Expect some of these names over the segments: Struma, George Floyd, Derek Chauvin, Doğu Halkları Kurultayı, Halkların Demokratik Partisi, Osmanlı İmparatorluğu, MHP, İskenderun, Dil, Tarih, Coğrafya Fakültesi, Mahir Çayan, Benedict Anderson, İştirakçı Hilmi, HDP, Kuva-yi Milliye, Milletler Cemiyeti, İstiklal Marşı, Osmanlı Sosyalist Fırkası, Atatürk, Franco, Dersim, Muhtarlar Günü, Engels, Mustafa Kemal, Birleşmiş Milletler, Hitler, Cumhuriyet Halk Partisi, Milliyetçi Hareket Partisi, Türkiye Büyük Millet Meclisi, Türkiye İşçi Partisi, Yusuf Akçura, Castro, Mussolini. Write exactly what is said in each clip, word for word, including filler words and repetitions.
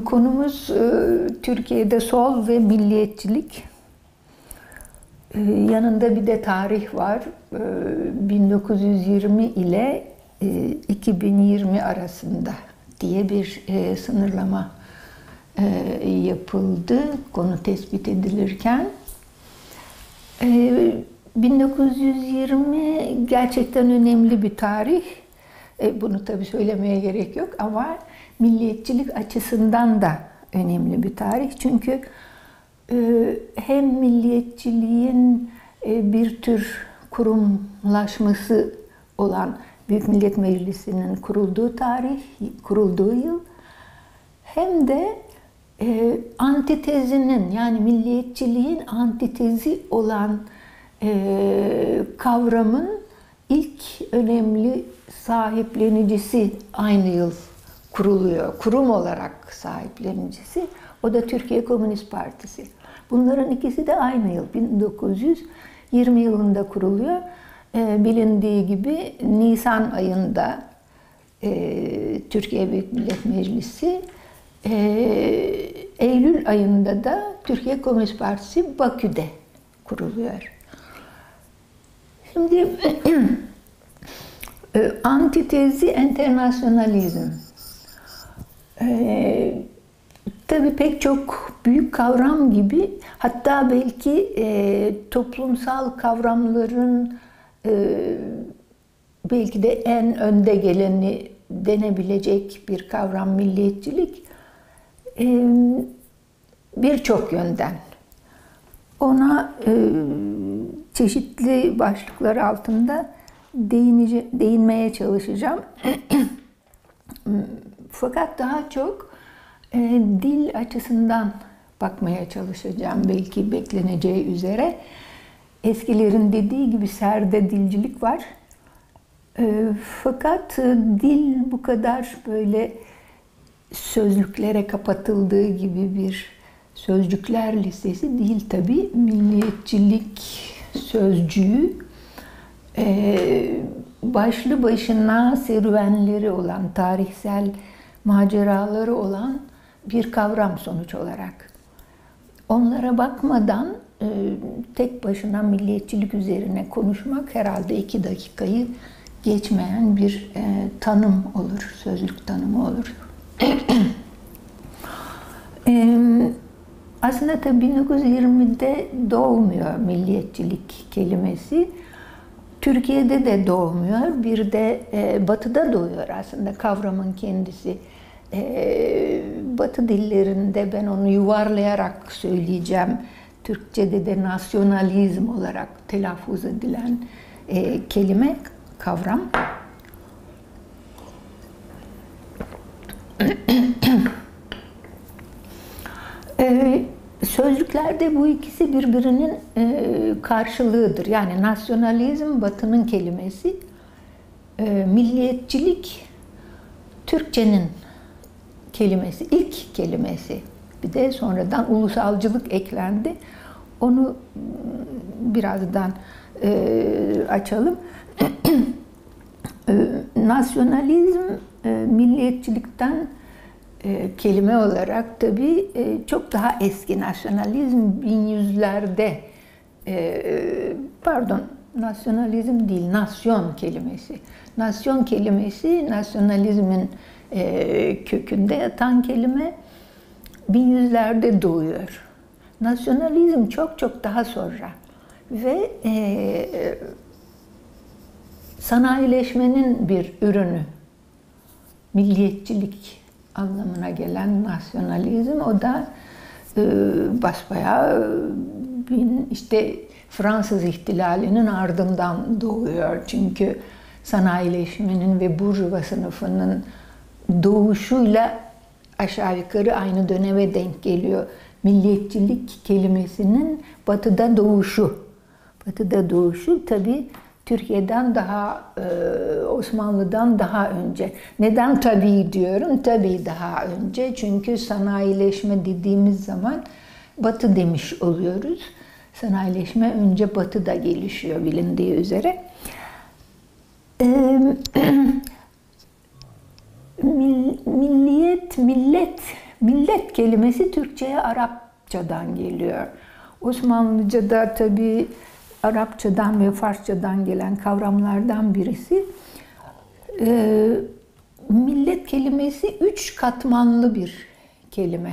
Konumuz Türkiye'de sol ve milliyetçilik. Yanında bir de tarih var. bin dokuz yüz yirmi ile iki bin yirmi arasında diye bir sınırlama yapıldı konu tespit edilirken. bin dokuz yüz yirmi gerçekten önemli bir tarih. Bunu tabii söylemeye gerek yok ama milliyetçilik açısından da önemli bir tarih. Çünkü hem milliyetçiliğin bir tür kurumlaşması olan Büyük Millet Meclisi'nin kurulduğu tarih, kurulduğu yıl, hem de antitezinin, yani milliyetçiliğin antitezi olan kavramın ilk önemli sahiplenicisi aynı yıl kuruluyor. Kurum olarak sahiplenicisi. O da Türkiye Komünist Partisi. Bunların ikisi de aynı yıl. bin dokuz yüz yirmi yılında kuruluyor. Bilindiği gibi Nisan ayında Türkiye Büyük Millet Meclisi, Eylül ayında da Türkiye Komünist Partisi Bakü'de kuruluyor. Şimdi antitezi enternasyonalizm. Ee, tabii pek çok büyük kavram gibi, hatta belki e, toplumsal kavramların e, belki de en önde geleni denebilecek bir kavram milliyetçilik, e, birçok yönden. Ona e, çeşitli başlıklar altında değinice, değinmeye çalışacağım. Fakat daha çok e, dil açısından bakmaya çalışacağım. Belki bekleneceği üzere eskilerin dediği gibi serde dilcilik var. E, fakat e, dil bu kadar böyle sözlüklere kapatıldığı gibi bir sözcükler listesi değil tabii. Milliyetçilik sözcüğü e, başlı başına serüvenleri olan, tarihsel maceraları olan bir kavram sonuç olarak. Onlara bakmadan e, tek başına milliyetçilik üzerine konuşmak herhalde iki dakikayı geçmeyen bir e, tanım olur, sözlük tanımı olur. e, aslında tabii bin dokuz yüz yirmide doğmuyor milliyetçilik kelimesi. Türkiye'de de doğmuyor, bir de e, Batı'da doğuyor aslında kavramın kendisi. E, Batı dillerinde ben onu yuvarlayarak söyleyeceğim. Türkçe'de de nasyonalizm olarak telaffuz edilen e, kelime, kavram. e, Sözlüklerde bu ikisi birbirinin karşılığıdır. Yani nasyonalizm Batı'nın kelimesi, milliyetçilik Türkçe'nin kelimesi, ilk kelimesi. Bir de sonradan ulusalcılık eklendi. Onu birazdan açalım. Nasyonalizm milliyetçilikten kelime olarak tabii çok daha eski. Nasyonalizm bin yüzlerde, pardon, nasyonalizm değil, nasyon kelimesi. Nasyon kelimesi nasyonalizmin kökünde yatan kelime, bin yüzlerde doğuyor. Nasyonalizm çok çok daha sonra ve sanayileşmenin bir ürünü, milliyetçilik anlamına gelen nasyonalizm. O da e, basbayağı bin, işte Fransız ihtilalinin ardından doğuyor. Çünkü sanayileşmenin ve burjuva sınıfının doğuşuyla aşağı yukarı aynı döneme denk geliyor. Milliyetçilik kelimesinin Batı'da doğuşu. Batı'da doğuşu tabii Türkiye'den daha, Osmanlı'dan daha önce. Neden tabii diyorum? Tabii daha önce. Çünkü sanayileşme dediğimiz zaman Batı demiş oluyoruz. Sanayileşme önce Batı'da gelişiyor bilindiği üzere. Milliyet, millet Millet kelimesi Türkçe'ye Arapçadan geliyor. Osmanlıca'da tabii Arapçadan ve Farsçadan gelen kavramlardan birisi. Ee, millet kelimesi üç katmanlı bir kelime.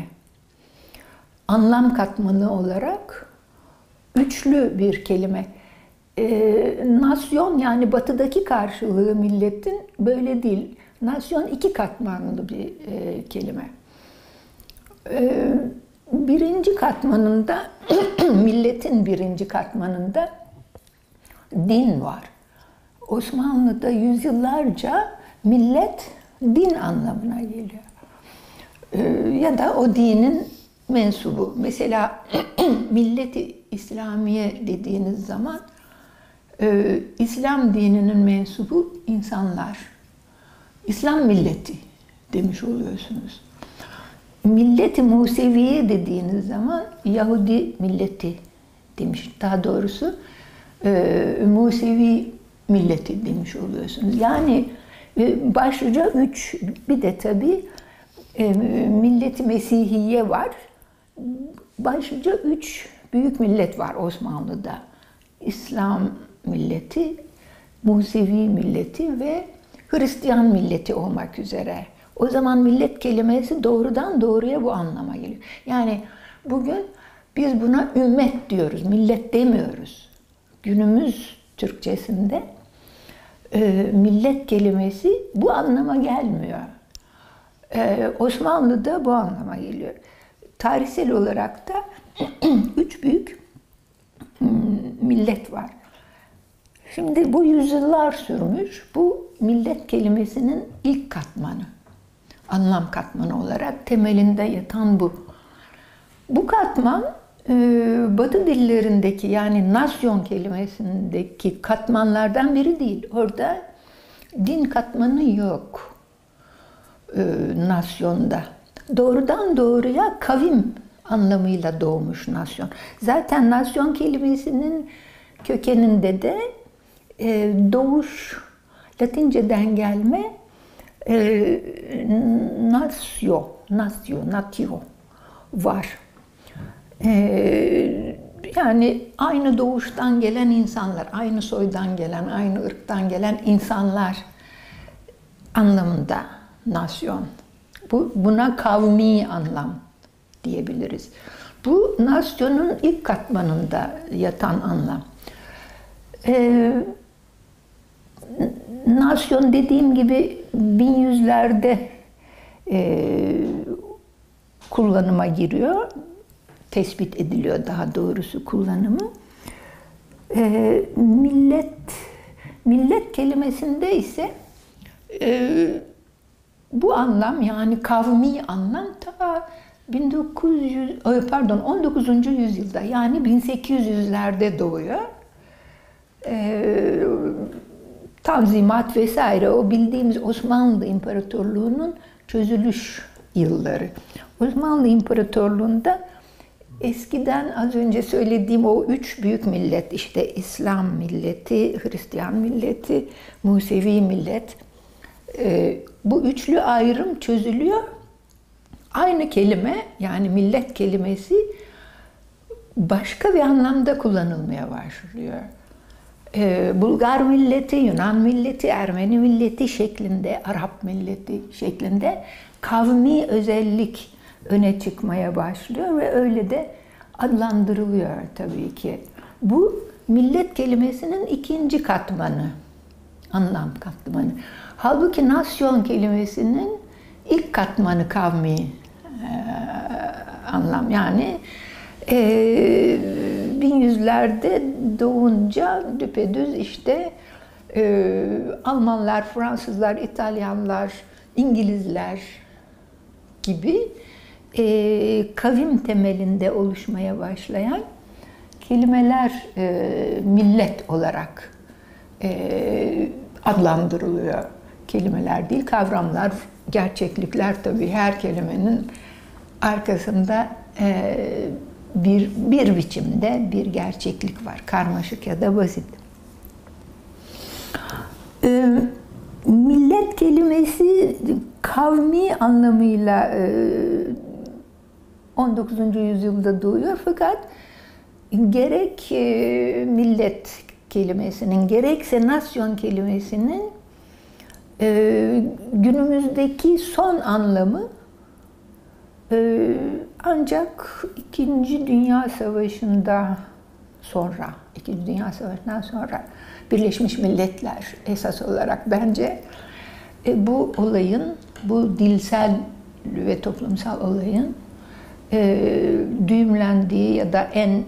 Anlam katmanı olarak üçlü bir kelime. Ee, nasyon, yani batıdaki karşılığı milletin böyle değil. Nasyon iki katmanlı bir e, kelime. Ee, birinci katmanında, milletin birinci katmanında din var. Osmanlı'da yüzyıllarca millet din anlamına geliyor. Ee, ya da o dinin mensubu. Mesela Millet-i İslamiye dediğiniz zaman e, İslam dininin mensubu insanlar. İslam milleti demiş oluyorsunuz. Millet-i Museviye dediğiniz zaman Yahudi milleti demiş. Daha doğrusu e, Musevi milleti demiş oluyorsunuz. Yani e, başlıca üç, bir de tabii e, Millet-i Mesihiye var. Başlıca üç büyük millet var Osmanlı'da. İslam milleti, Musevi milleti ve Hristiyan milleti olmak üzere. O zaman millet kelimesi doğrudan doğruya bu anlama geliyor. Yani bugün biz buna ümmet diyoruz, millet demiyoruz. Günümüz Türkçesinde millet kelimesi bu anlama gelmiyor. Osmanlı'da bu anlama geliyor. Tarihsel olarak da üç büyük millet var. Şimdi bu yüzyıllar sürmüş, bu millet kelimesinin ilk katmanı, anlam katmanı olarak temelinde yatan bu. Bu katman, Batı dillerindeki, yani nasyon kelimesindeki katmanlardan biri değil. Orada din katmanı yok nasyonda. Doğrudan doğruya kavim anlamıyla doğmuş nasyon. Zaten nasyon kelimesinin kökeninde de e, doğuş, Latinceden gelme e, nasyo, nasyo, natio var. E, yani aynı doğuştan gelen insanlar, aynı soydan gelen, aynı ırktan gelen insanlar anlamında nasyon. Bu, buna kavmi anlam diyebiliriz. Bu, nasyonun ilk katmanında yatan anlam. Ee, nasyon dediğim gibi bin yüzlerde e, kullanıma giriyor. Tespit ediliyor daha doğrusu kullanımı. Ee, millet, millet kelimesinde ise e, bu anlam, yani kavmi anlam ta bin dokuz yüz pardon on dokuzuncu yüzyılda, yani bin sekiz yüzlerde doğuyor. Ee, Tanzimat vesaire, o bildiğimiz Osmanlı İmparatorluğu'nun çözülüş yılları. Osmanlı İmparatorluğu'nda eskiden az önce söylediğim o üç büyük millet, işte İslam milleti, Hristiyan milleti, Musevi millet, e, bu üçlü ayrım çözülüyor. Aynı kelime, yani millet kelimesi başka bir anlamda kullanılmaya başlıyor. Ee, Bulgar milleti, Yunan milleti, Ermeni milleti şeklinde, Arap milleti şeklinde kavmi özellik öne çıkmaya başlıyor ve öyle de adlandırılıyor tabii ki. Bu, millet kelimesinin ikinci katmanı, anlam katmanı. Halbuki nasyon kelimesinin ilk katmanı kavmi e, anlam. Yani e, bin yüzlerde doğunca düpedüz işte e, Almanlar, Fransızlar, İtalyanlar, İngilizler gibi e, kavim temelinde oluşmaya başlayan kelimeler e, millet olarak e, adlandırılıyor. Kelimeler değil, kavramlar, gerçeklikler tabii her kelimenin arkasında e, bir, bir biçimde bir gerçeklik var. Karmaşık ya da basit. E, millet kelimesi kavmi anlamıyla e, on dokuzuncu yüzyılda doğuyor fakat gerek millet kelimesinin gerekse nasyon kelimesinin günümüzdeki son anlamı ancak İkinci Dünya Savaşı'nda sonra, İkinci Dünya Savaşı'ndan sonra Birleşmiş Milletler esas olarak bence bu olayın, bu dilsel ve toplumsal olayın düğümlendiği ya da en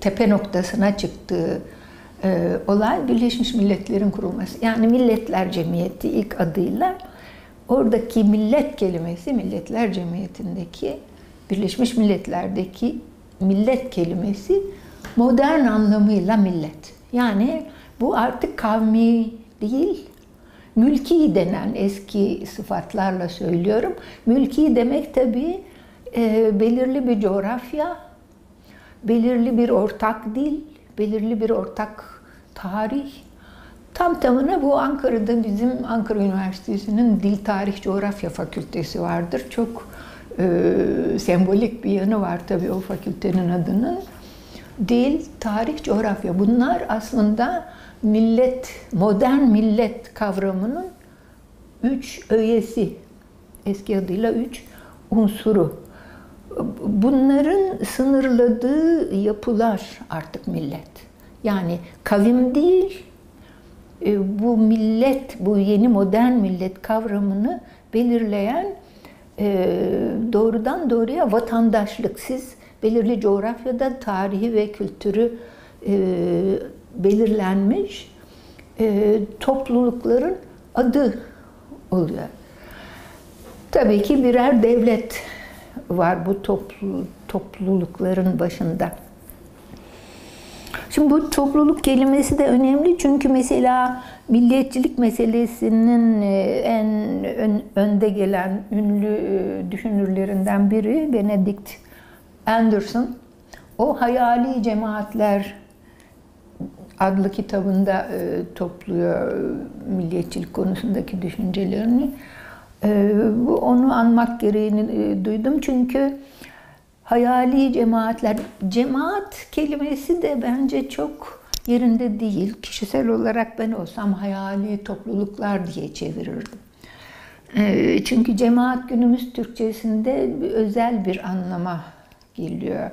tepe noktasına çıktığı olay Birleşmiş Milletler'in kurulması. Yani Milletler Cemiyeti ilk adıyla oradaki millet kelimesi, Milletler Cemiyeti'ndeki, Birleşmiş Milletler'deki millet kelimesi modern anlamıyla millet. Yani bu artık kavmi değil, mülki denen eski sıfatlarla söylüyorum. Mülki demek tabii e, belirli bir coğrafya, belirli bir ortak dil, belirli bir ortak tarih. Tam tamına bu Ankara'da bizim Ankara Üniversitesi'nin Dil, Tarih, Coğrafya Fakültesi vardır. Çok e, sembolik bir yanı var tabii o fakültenin adının. Dil, tarih, coğrafya. Bunlar aslında millet, modern millet kavramının üç öğesi, eski adıyla üç unsuru. Bunların sınırladığı yapılar artık millet. Yani kavim değil, bu millet, bu yeni modern millet kavramını belirleyen doğrudan doğruya vatandaşlık. Siz belirli coğrafyada tarihi ve kültürü belirlenmiş toplulukların adı oluyor. Tabii ki birer devlet var bu toplu, toplulukların başında. Şimdi bu topluluk kelimesi de önemli çünkü mesela milliyetçilik meselesinin en ön, önde gelen ünlü düşünürlerinden biri Benedict Anderson. O Hayali Cemaatler adlı kitabında topluyor milliyetçilik konusundaki düşüncelerini. Onu anmak gereğini duydum çünkü hayali cemaatler, cemaat kelimesi de bence çok yerinde değil. Kişisel olarak ben olsam hayali topluluklar diye çevirirdim. Çünkü cemaat günümüz Türkçesinde özel bir anlama geliyor.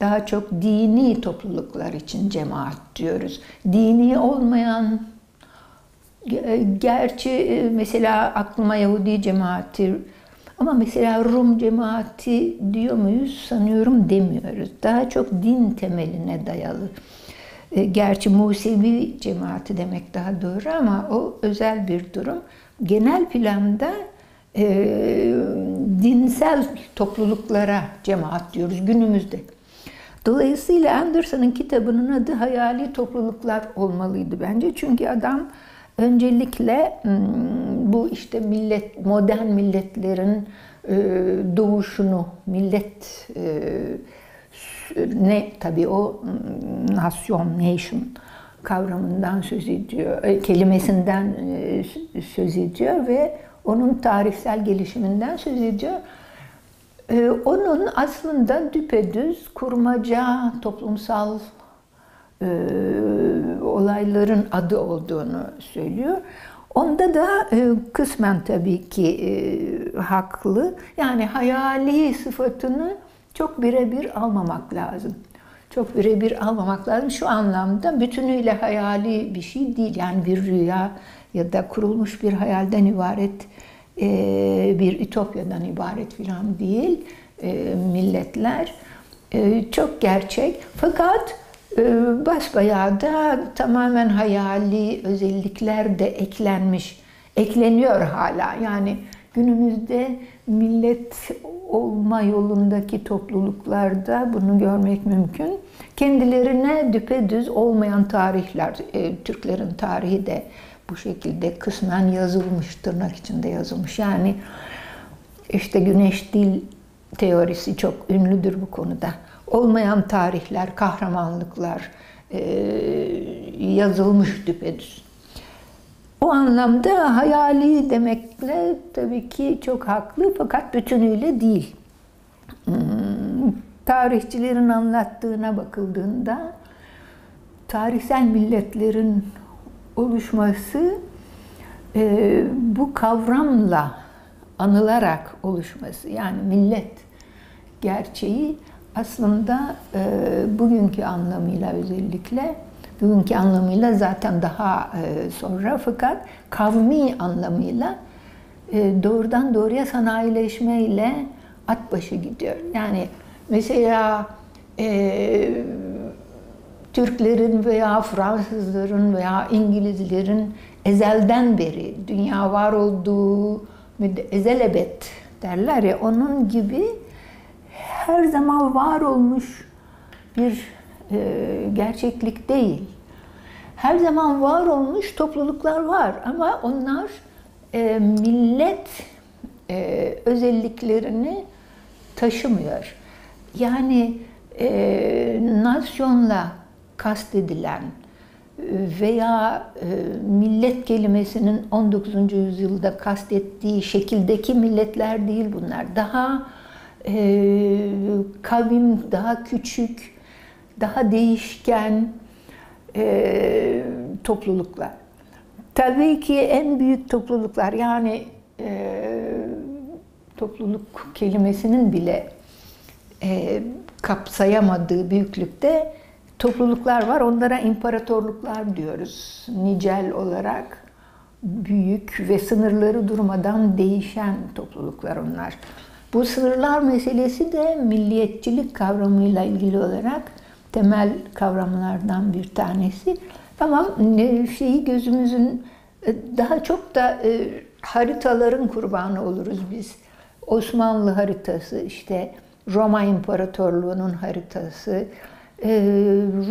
Daha çok dini topluluklar için cemaat diyoruz. Dini olmayan, gerçi mesela aklıma Yahudi cemaati ama mesela Rum cemaati diyor muyuz sanıyorum demiyoruz. Daha çok din temeline dayalı. Gerçi Musevi cemaati demek daha doğru ama o özel bir durum. Genel planda e, dinsel topluluklara cemaat diyoruz günümüzde. Dolayısıyla Anderson'ın kitabının adı Hayali Topluluklar olmalıydı bence. Çünkü adam öncelikle bu işte millet, modern milletlerin doğuşunu, millet ne tabii o nasyon, nation kavramından söz ediyor, kelimesinden söz ediyor ve onun tarihsel gelişiminden söz ediyor. Onun aslında düpedüz kurmaca, toplumsal E, olayların adı olduğunu söylüyor. Onda da e, kısmen tabii ki e, haklı. Yani hayali sıfatını çok birebir almamak lazım. Çok birebir almamak lazım. Şu anlamda bütünüyle hayali bir şey değil. Yani bir rüya ya da kurulmuş bir hayalden ibaret, e, bir ütopyadan ibaret filan değil e, milletler. E, çok gerçek. Fakat basbayağı da tamamen hayali özellikler de eklenmiş, ekleniyor hala. Yani günümüzde millet olma yolundaki topluluklarda bunu görmek mümkün. Kendilerine düpedüz olmayan tarihler, Türklerin tarihi de bu şekilde kısmen yazılmış, tırnak içinde yazılmış. Yani işte güneş dil teorisi çok ünlüdür bu konuda. Olmayan tarihler, kahramanlıklar e, yazılmış düpedüz. O anlamda hayali demekle tabii ki çok haklı fakat bütünüyle değil. tarihçilerin anlattığına bakıldığında tarihsel milletlerin oluşması e, bu kavramla anılarak oluşması, yani millet gerçeği aslında e, bugünkü anlamıyla özellikle bugünkü anlamıyla zaten daha e, sonra fakat kavmi anlamıyla e, doğrudan doğruya sanayileşmeyle at başı gidiyor. Yani mesela e, Türklerin veya Fransızların veya İngilizlerin ezelden beri dünya var olduğu ezelebet derler ya, onun gibi her zaman var olmuş bir e, gerçeklik değil. Her zaman var olmuş topluluklar var ama onlar e, millet e, özelliklerini taşımıyor. Yani e, nasyonla kastedilen veya millet kelimesinin on dokuzuncu yüzyılda kastettiği şekildeki milletler değil bunlar. Daha e, kavim, daha küçük, daha değişken e, topluluklar. Tabii ki en büyük topluluklar, yani e, topluluk kelimesinin bile e, kapsayamadığı büyüklükte topluluklar var, onlara imparatorluklar diyoruz. Nicel olarak büyük ve sınırları durmadan değişen topluluklar onlar. Bu sınırlar meselesi de milliyetçilik kavramıyla ilgili olarak temel kavramlardan bir tanesi. Ama şeyi gözümüzün daha çok da haritaların kurbanı oluruz biz. Osmanlı haritası, işte Roma İmparatorluğu'nun haritası, Ee,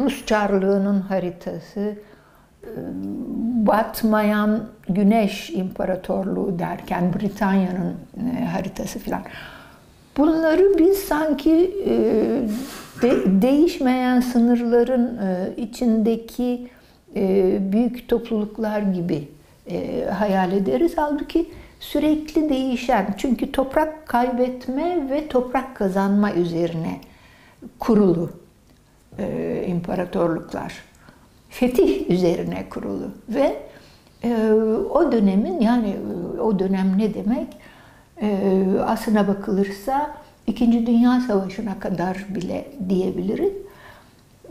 Rus Çarlığı'nın haritası, batmayan Güneş İmparatorluğu derken Britanya'nın e, haritası filan. Bunları biz sanki e, de, değişmeyen sınırların e, içindeki e, büyük topluluklar gibi e, hayal ederiz. Halbuki sürekli değişen, çünkü toprak kaybetme ve toprak kazanma üzerine kurulu Ee, imparatorluklar. Fetih üzerine kurulu ve e, o dönemin, yani o dönem ne demek? E, aslına bakılırsa İkinci Dünya Savaşı'na kadar bile diyebiliriz.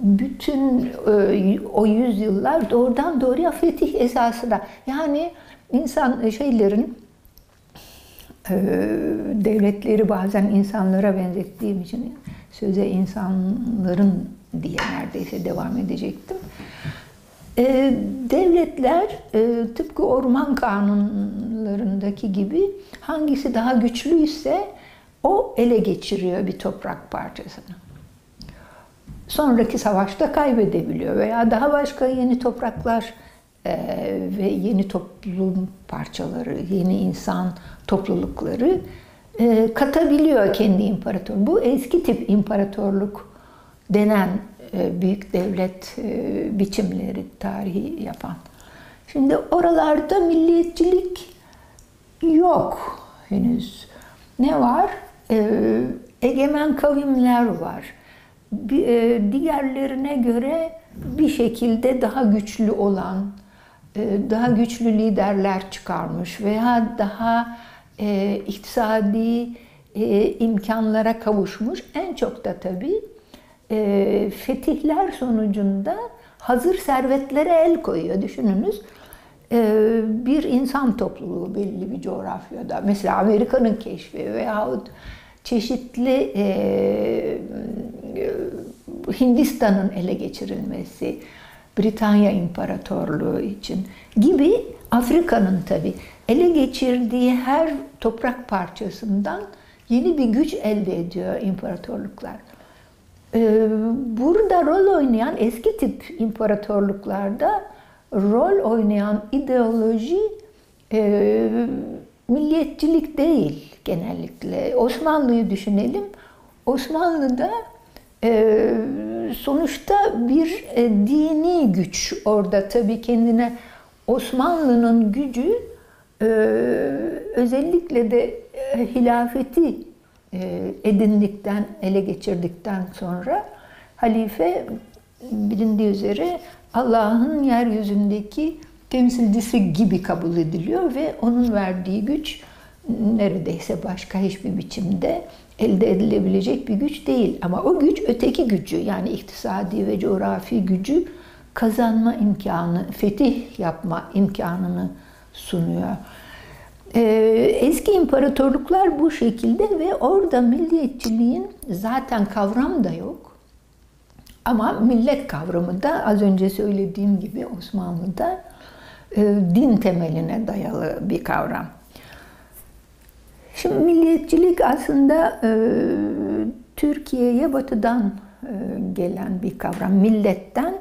Bütün e, o yüzyıllar doğrudan doğruya fetih esasına. Yani insan şeylerin e, devletleri bazen insanlara benzettiğim için söze insanların diye neredeyse devam edecektim. Ee, devletler e, tıpkı orman kanunlarındaki gibi hangisi daha güçlüyse o ele geçiriyor bir toprak parçasını. Sonraki savaşta kaybedebiliyor veya daha başka yeni topraklar e, ve yeni toplum parçaları, yeni insan toplulukları e, katabiliyor kendi imparatorluğu. Bu eski tip imparatorluk denen büyük devlet biçimleri, tarihi yapan. Şimdi oralarda milliyetçilik yok henüz. Ne var? Egemen kavimler var. Diğerlerine göre bir şekilde daha güçlü olan, daha güçlü liderler çıkarmış veya daha iktisadi imkanlara kavuşmuş. En çok da tabii E, fetihler sonucunda hazır servetlere el koyuyor. Düşününüz e, bir insan topluluğu belli bir coğrafyada, mesela Amerika'nın keşfi veyahut çeşitli e, Hindistan'ın ele geçirilmesi, Britanya İmparatorluğu için gibi, Afrika'nın tabii ele geçirdiği her toprak parçasından yeni bir güç elde ediyor imparatorluklar. Burada rol oynayan, eski tip imparatorluklarda rol oynayan ideoloji e, milliyetçilik değil genellikle. Osmanlı'yı düşünelim. Osmanlı'da e, sonuçta bir e, dini güç orada. Tabii kendine Osmanlı'nın gücü e, özellikle de e, hilafeti edindikten, ele geçirdikten sonra halife bilindiği üzere Allah'ın yeryüzündeki temsilcisi gibi kabul ediliyor ve onun verdiği güç neredeyse başka hiçbir biçimde elde edilebilecek bir güç değil. Ama o güç öteki gücü, yani iktisadi ve coğrafi gücü kazanma imkanı, fetih yapma imkanını sunuyor. Eski imparatorluklar bu şekilde ve orada milliyetçiliğin zaten kavram da yok. Ama millet kavramı da az önce söylediğim gibi Osmanlı'da din temeline dayalı bir kavram. Şimdi milliyetçilik aslında Türkiye'ye batıdan gelen bir kavram. Milletten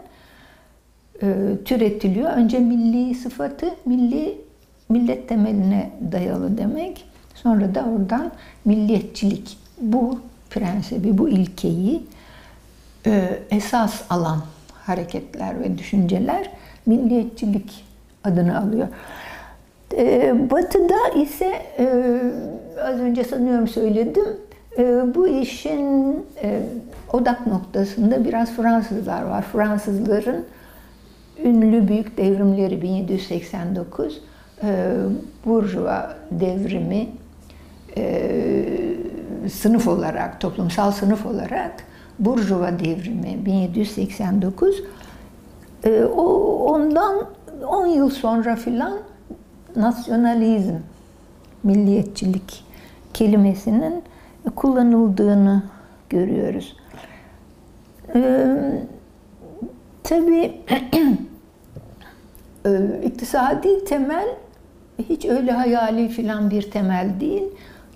türetiliyor. Önce milli sıfatı, milli millet temeline dayalı demek. Sonra da oradan milliyetçilik, bu prensibi, bu ilkeyi esas alan hareketler ve düşünceler milliyetçilik adını alıyor. Batı'da ise az önce sanıyorum söyledim, bu işin odak noktasında biraz Fransızlar var. Fransızların ünlü büyük devrimleri bin yedi yüz seksen dokuz, Burjuva devrimi, sınıf olarak, toplumsal sınıf olarak Burjuva devrimi bin yedi yüz seksen dokuz, ondan on yıl sonra filan nasyonalizm, milliyetçilik kelimesinin kullanıldığını görüyoruz. Ee, tabii iktisadi temel hiç öyle hayali filan bir temel değil.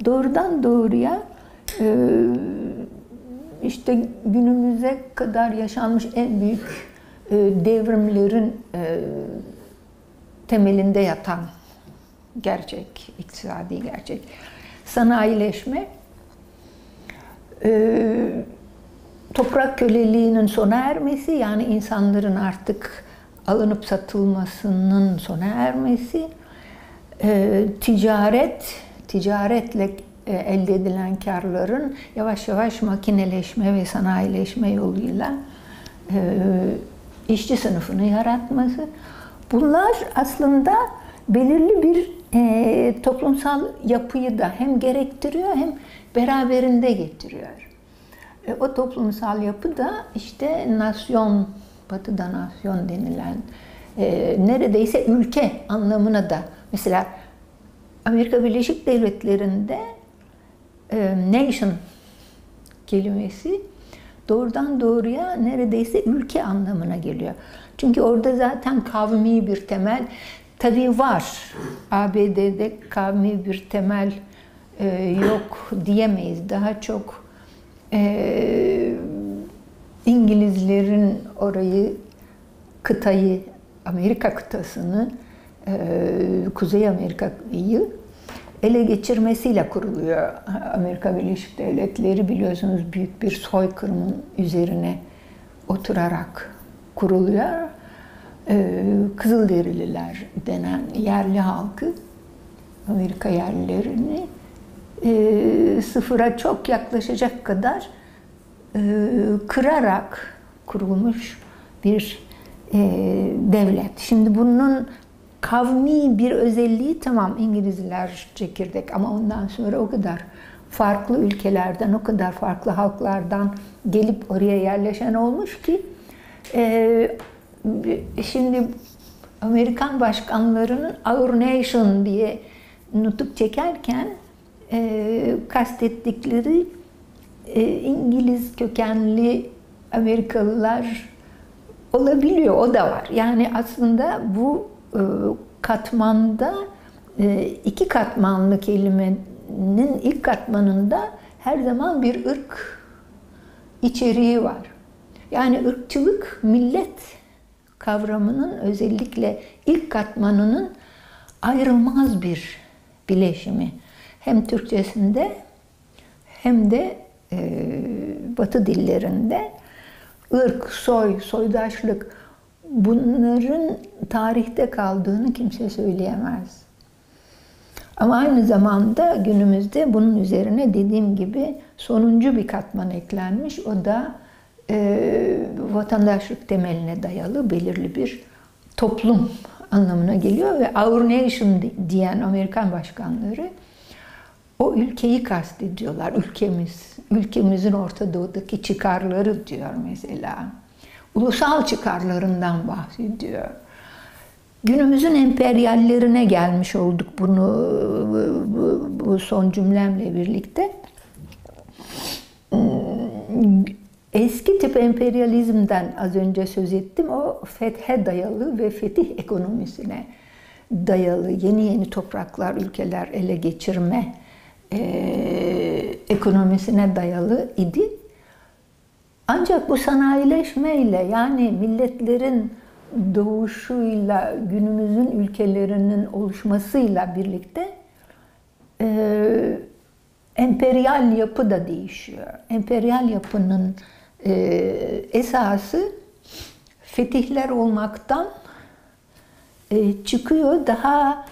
Doğrudan doğruya işte günümüze kadar yaşanmış en büyük devrimlerin temelinde yatan gerçek, iktisadi gerçek. Sanayileşme, e, toprak köleliğinin sona ermesi, yani insanların artık alınıp satılmasının sona ermesi, e, ticaret, ticaretle e, elde edilen karların yavaş yavaş makineleşme ve sanayileşme yoluyla e, işçi sınıfını yaratması. Bunlar aslında belirli bir e, toplumsal yapıyı da hem gerektiriyor hem beraberinde getiriyor. E, o toplumsal yapı da işte nasyon, batıda nasyon denilen e, neredeyse ülke anlamına da, mesela Amerika Birleşik Devletleri'nde e, nation kelimesi doğrudan doğruya neredeyse ülke anlamına geliyor. Çünkü orada zaten kavmi bir temel tabii var. A B D'de kavmi bir temel e, yok diyemeyiz. Daha çok e, İngilizlerin orayı, kıtayı, Amerika kıtasını, e, Kuzey Amerika'yı ele geçirmesiyle kuruluyor. Amerika Birleşik Devletleri biliyorsunuz büyük bir soykırımın üzerine oturarak kuruluyor. Ee, Kızılderililer denen yerli halkı, Amerika yerlilerini e, sıfıra çok yaklaşacak kadar e, kırarak kurulmuş bir e, devlet. Şimdi bunun kavmi bir özelliği, tamam İngilizler çekirdek, ama ondan sonra o kadar farklı ülkelerden, o kadar farklı halklardan gelip oraya yerleşen olmuş ki e, şimdi Amerikan başkanlarının "Our Nation" diye nutuk çekerken e, kastettikleri e, İngiliz kökenli Amerikalılar olabiliyor, o da var. Yani aslında bu e, katmanda, e, iki katmanlı kelimenin ilk katmanında her zaman bir ırk içeriği var. Yani ırkçılık, millet kavramının özellikle ilk katmanının ayrılmaz bir bileşimi. Hem Türkçesinde hem de e, Batı dillerinde ırk, soy, soydaşlık, bunların tarihte kaldığını kimse söyleyemez. Ama aynı zamanda günümüzde bunun üzerine dediğim gibi sonuncu bir katman eklenmiş. O da e, vatandaşlık temeline dayalı belirli bir toplum anlamına geliyor ve Our Nation diyen Amerikan başkanları o ülkeyi kastediyorlar. Ülkemiz, ülkemizin Orta Doğu'daki çıkarları diyor mesela. Ulusal çıkarlarından bahsediyor. Günümüzün emperyallerine gelmiş olduk bunu bu son cümlemle birlikte. Eski tip emperyalizmden az önce söz ettim. O fethe dayalı ve fetih ekonomisine dayalı yeni yeni topraklar, ülkeler ele geçirme e, ekonomisine dayalı idi. Ancak bu sanayileşmeyle, yani milletlerin doğuşuyla, günümüzün ülkelerinin oluşmasıyla birlikte e, emperyal yapı da değişiyor. Emperyal yapının e, esası fetihler olmaktan e, çıkıyor. Daha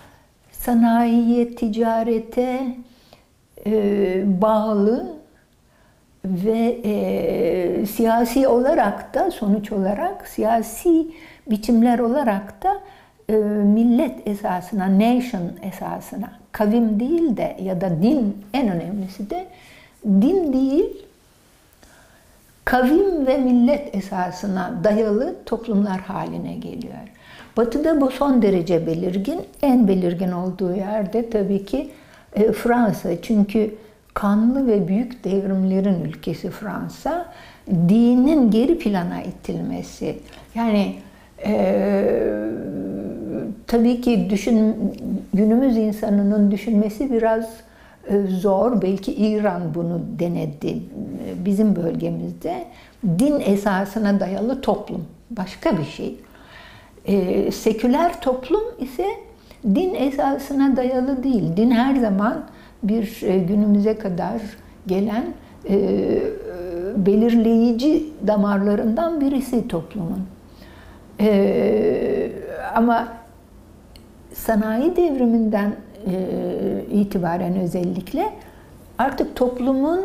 sanayiye, ticarete e, bağlı ve e, siyasi olarak da, sonuç olarak, siyasi biçimler olarak da e, millet esasına, nation esasına, kavim değil de ya da din, en önemlisi de din değil, kavim ve millet esasına dayalı toplumlar haline geliyor. Batı'da bu son derece belirgin, en belirgin olduğu yerde tabii ki e, Fransa. Çünkü kanlı ve büyük devrimlerin ülkesi Fransa, dinin geri plana itilmesi. Yani e, tabii ki düşün, günümüz insanının düşünmesi biraz e, zor. Belki İran bunu denedi bizim bölgemizde. Din esasına dayalı toplum başka bir şey. E, seküler toplum ise din esasına dayalı değil. Din her zaman bir günümüze kadar gelen e, belirleyici damarlarından birisi toplumun. E, ama sanayi devriminden e, itibaren özellikle artık toplumun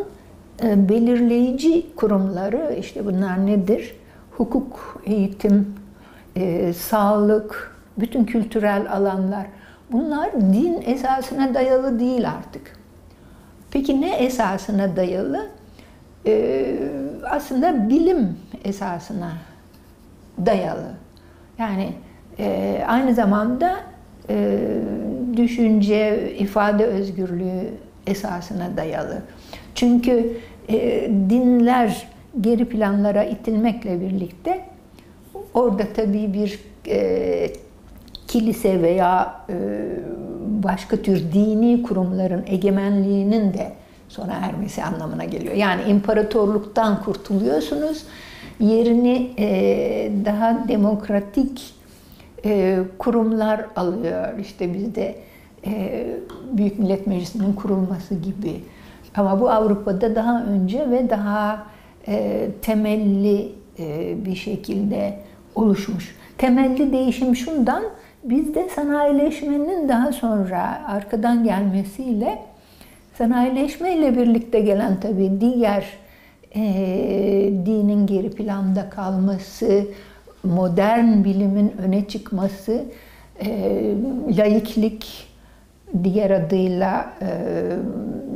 e, belirleyici kurumları, işte bunlar nedir? Hukuk, eğitim, e, sağlık, bütün kültürel alanlar. Bunlar din esasına dayalı değil artık. Peki ne esasına dayalı? Ee, aslında bilim esasına dayalı. Yani e, aynı zamanda e, düşünce, ifade özgürlüğü esasına dayalı. Çünkü e, dinler geri planlara itilmekle birlikte orada tabii bir e, kilise veya başka tür dini kurumların egemenliğinin de sona ermesi anlamına geliyor. Yani imparatorluktan kurtuluyorsunuz, yerini daha demokratik kurumlar alıyor. İşte bizde Büyük Millet Meclisi'nin kurulması gibi. Ama bu Avrupa'da daha önce ve daha temelli bir şekilde oluşmuş. Temelli değişim şundan, bizde sanayileşmenin daha sonra arkadan gelmesiyle, sanayileşmeyle birlikte gelen tabii diğer e, dinin geri planda kalması, modern bilimin öne çıkması, e, laiklik, diğer adıyla e,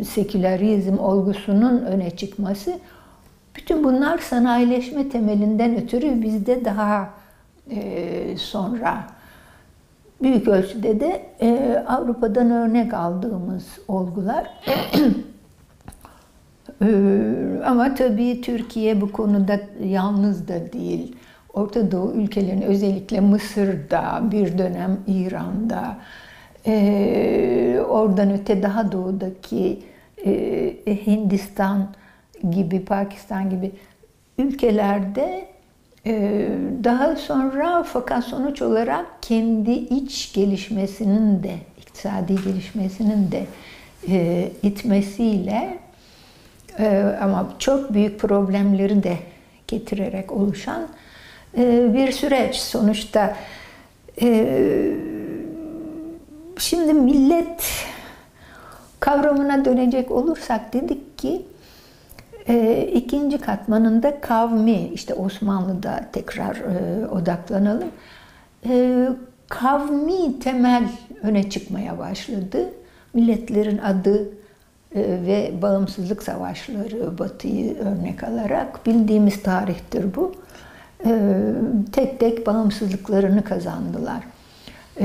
sekülerizm olgusunun öne çıkması, bütün bunlar sanayileşme temelinden ötürü bizde daha e, sonra. Büyük ölçüde de e, Avrupa'dan örnek aldığımız olgular. e, ama tabii Türkiye bu konuda yalnız da değil. Orta Doğu ülkelerinin, özellikle Mısır'da, bir dönem İran'da, e, oradan öte daha doğudaki e, Hindistan gibi, Pakistan gibi ülkelerde, daha sonra, fakat sonuç olarak kendi iç gelişmesinin de, iktisadi gelişmesinin de e, itmesiyle e, ama çok büyük problemleri de getirerek oluşan e, bir süreç sonuçta. E, şimdi millet kavramına dönecek olursak dedik ki e, ikinci katmanında kavmi, işte Osmanlı'da tekrar e, odaklanalım. E, kavmi temel öne çıkmaya başladı. Milletlerin adı ve bağımsızlık savaşları, Batı'yı örnek alarak, bildiğimiz tarihtir bu. Tek tek bağımsızlıklarını kazandılar.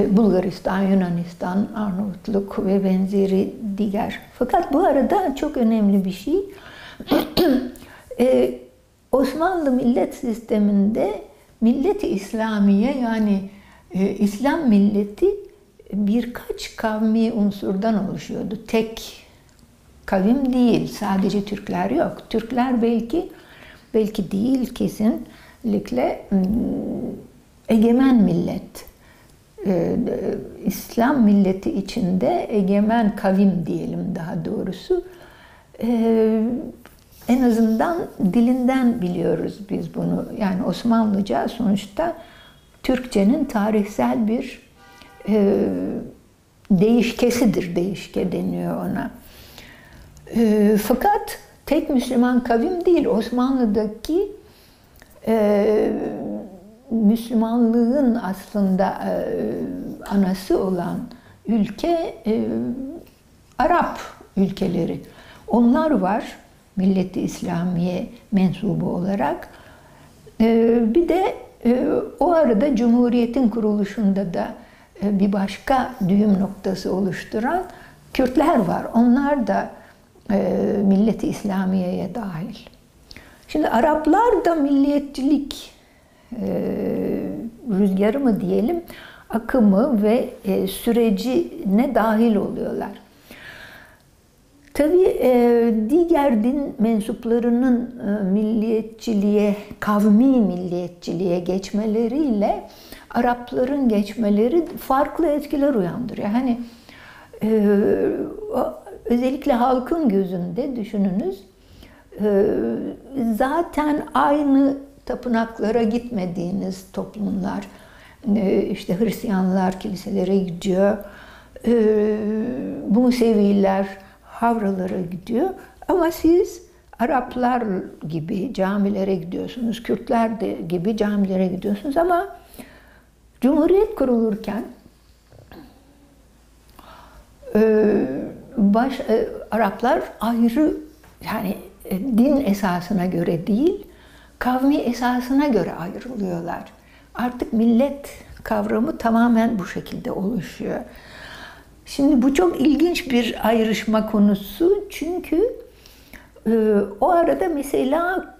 Bulgaristan, Yunanistan, Arnavutluk ve benzeri diğer. Fakat bu arada çok önemli bir şey. Osmanlı millet sisteminde Millet-i İslamiye, yani İslam milleti birkaç kavmi unsurdan oluşuyordu. Tek kavim değil, sadece Türkler yok. Türkler belki, belki değil kesinlikle egemen millet. Ee, İslam milleti içinde egemen kavim diyelim daha doğrusu. Ee, en azından dilinden biliyoruz biz bunu. Yani Osmanlıca sonuçta Türkçenin tarihsel bir e, değişkesidir. Değişke deniyor ona. E, fakat tek Müslüman kavim değil. Osmanlı'daki e, Müslümanlığın aslında e, anası olan ülke e, Arap ülkeleri. Onlar var Millet-i İslamiye mensubu olarak. E, bir de e, o arada Cumhuriyet'in kuruluşunda da e, bir başka düğüm noktası oluşturan Kürtler var. Onlar da Millet-i İslamiye'ye dahil. Şimdi Araplar da milliyetçilik e, rüzgarı mı diyelim, akımı ve e, sürecine dahil oluyorlar. Tabii e, diğer din mensuplarının e, milliyetçiliğe, kavmi milliyetçiliğe geçmeleriyle Arapların geçmeleri farklı etkiler uyandırıyor. Hani e, o, özellikle halkın gözünde düşününüz, zaten aynı tapınaklara gitmediğiniz toplumlar, işte Hristiyanlar kiliselere gidiyor, Museviler havralara gidiyor, ama siz Araplar gibi camilere gidiyorsunuz, Kürtler de gibi camilere gidiyorsunuz, ama Cumhuriyet kurulurken Baş, e, Araplar ayrı, yani e, din esasına göre değil, kavmi esasına göre ayrılıyorlar. Artık millet kavramı tamamen bu şekilde oluşuyor. Şimdi bu çok ilginç bir ayrışma konusu, çünkü e, o arada mesela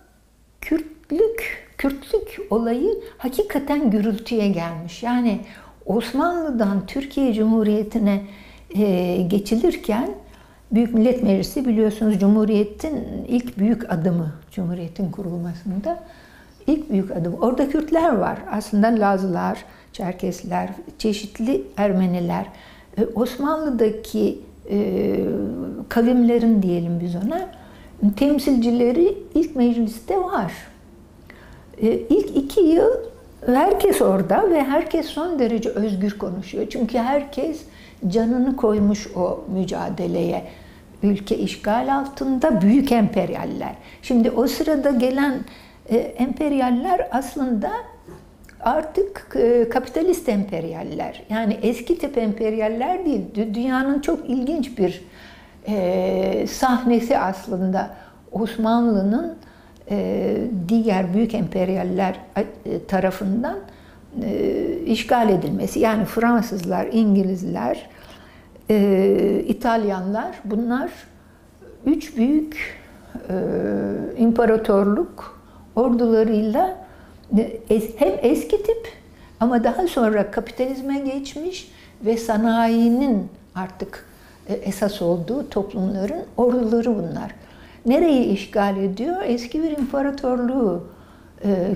Kürtlük, Kürtlük olayı hakikaten gürültüye gelmiş. Yani Osmanlı'dan Türkiye Cumhuriyeti'ne Ee, geçilirken Büyük Millet Meclisi, biliyorsunuz, Cumhuriyet'in ilk büyük adımı, Cumhuriyet'in kurulmasında ilk büyük adım. Orada Kürtler var. Aslında Lazlar, Çerkesler, çeşitli Ermeniler, ee, Osmanlı'daki e, kavimlerin diyelim biz ona, temsilcileri ilk mecliste var. Ee, ilk iki yıl herkes orada ve herkes son derece özgür konuşuyor. Çünkü herkes canını koymuş o mücadeleye. Ülke işgal altında, büyük emperyaller. Şimdi o sırada gelen e, emperyaller aslında artık e, kapitalist emperyaller. Yani eski tip emperyaller değil. Dünyanın çok ilginç bir e, sahnesi aslında Osmanlı'nın e, diğer büyük emperyaller tarafından işgal edilmesi. Yani Fransızlar, İngilizler, İtalyanlar, bunlar üç büyük imparatorluk ordularıyla hem eski tip ama daha sonra kapitalizme geçmiş ve sanayinin artık esas olduğu toplumların orduları bunlar. Nereyi işgal ediyor? Eski bir imparatorluğu.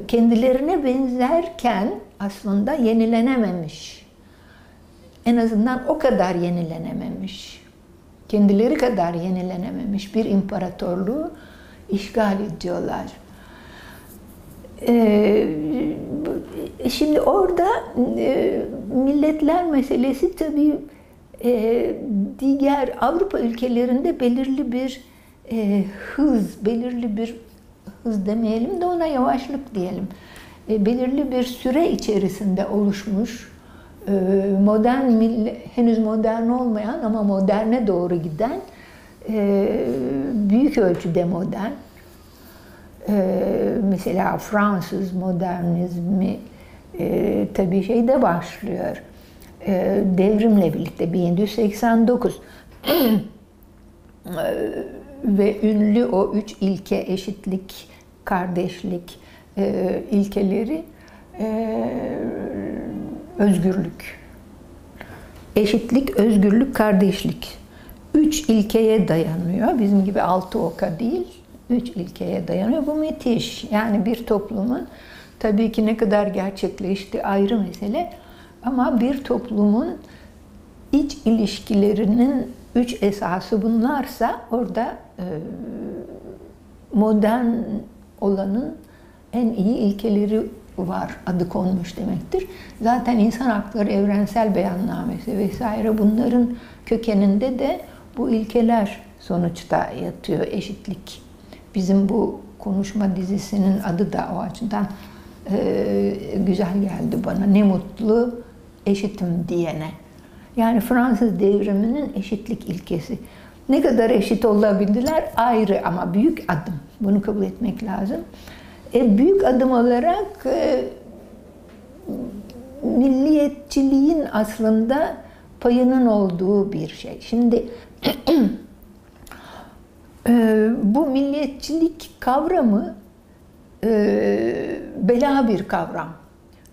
Kendilerine benzerken aslında yenilenememiş. En azından o kadar yenilenememiş. Kendileri kadar yenilenememiş bir imparatorluğu işgal ediyorlar. Ee, şimdi orada e, milletler meselesi tabii diğer Avrupa ülkelerinde belirli bir hız, belirli bir hız demeyelim de ona yavaşlık diyelim. Belirli bir süre içerisinde oluşmuş, modern, henüz modern olmayan ama moderne doğru giden, büyük ölçüde modern. Mesela Fransız modernizmi tabii şeyde başlıyor, devrimle birlikte bin yedi yüz seksen dokuz ve ünlü o üç ilke, eşitlik, kardeşlik ilkeleri, özgürlük, eşitlik, özgürlük, kardeşlik. Üç ilkeye dayanıyor, bizim gibi altı oka değil, üç ilkeye dayanıyor. Bu müthiş, yani bir toplumun, tabii ki ne kadar gerçekleşti ayrı mesele, ama bir toplumun iç ilişkilerinin üç esası bunlarsa, orada modern olanın en iyi ilkeleri var, adı konmuş demektir. Zaten insan hakları evrensel beyannamesi vesaire, bunların kökeninde de bu ilkeler sonuçta yatıyor, eşitlik. Bizim bu konuşma dizisinin adı da o açıdan e, güzel geldi bana. Ne mutlu eşitim diyene. Yani Fransız devriminin eşitlik ilkesi. Ne kadar eşit olabildiler ayrı ama büyük adım. Bunu kabul etmek lazım. E, büyük adım olarak e, milliyetçiliğin aslında payının olduğu bir şey. Şimdi e, bu milliyetçilik kavramı e, bela bir kavram.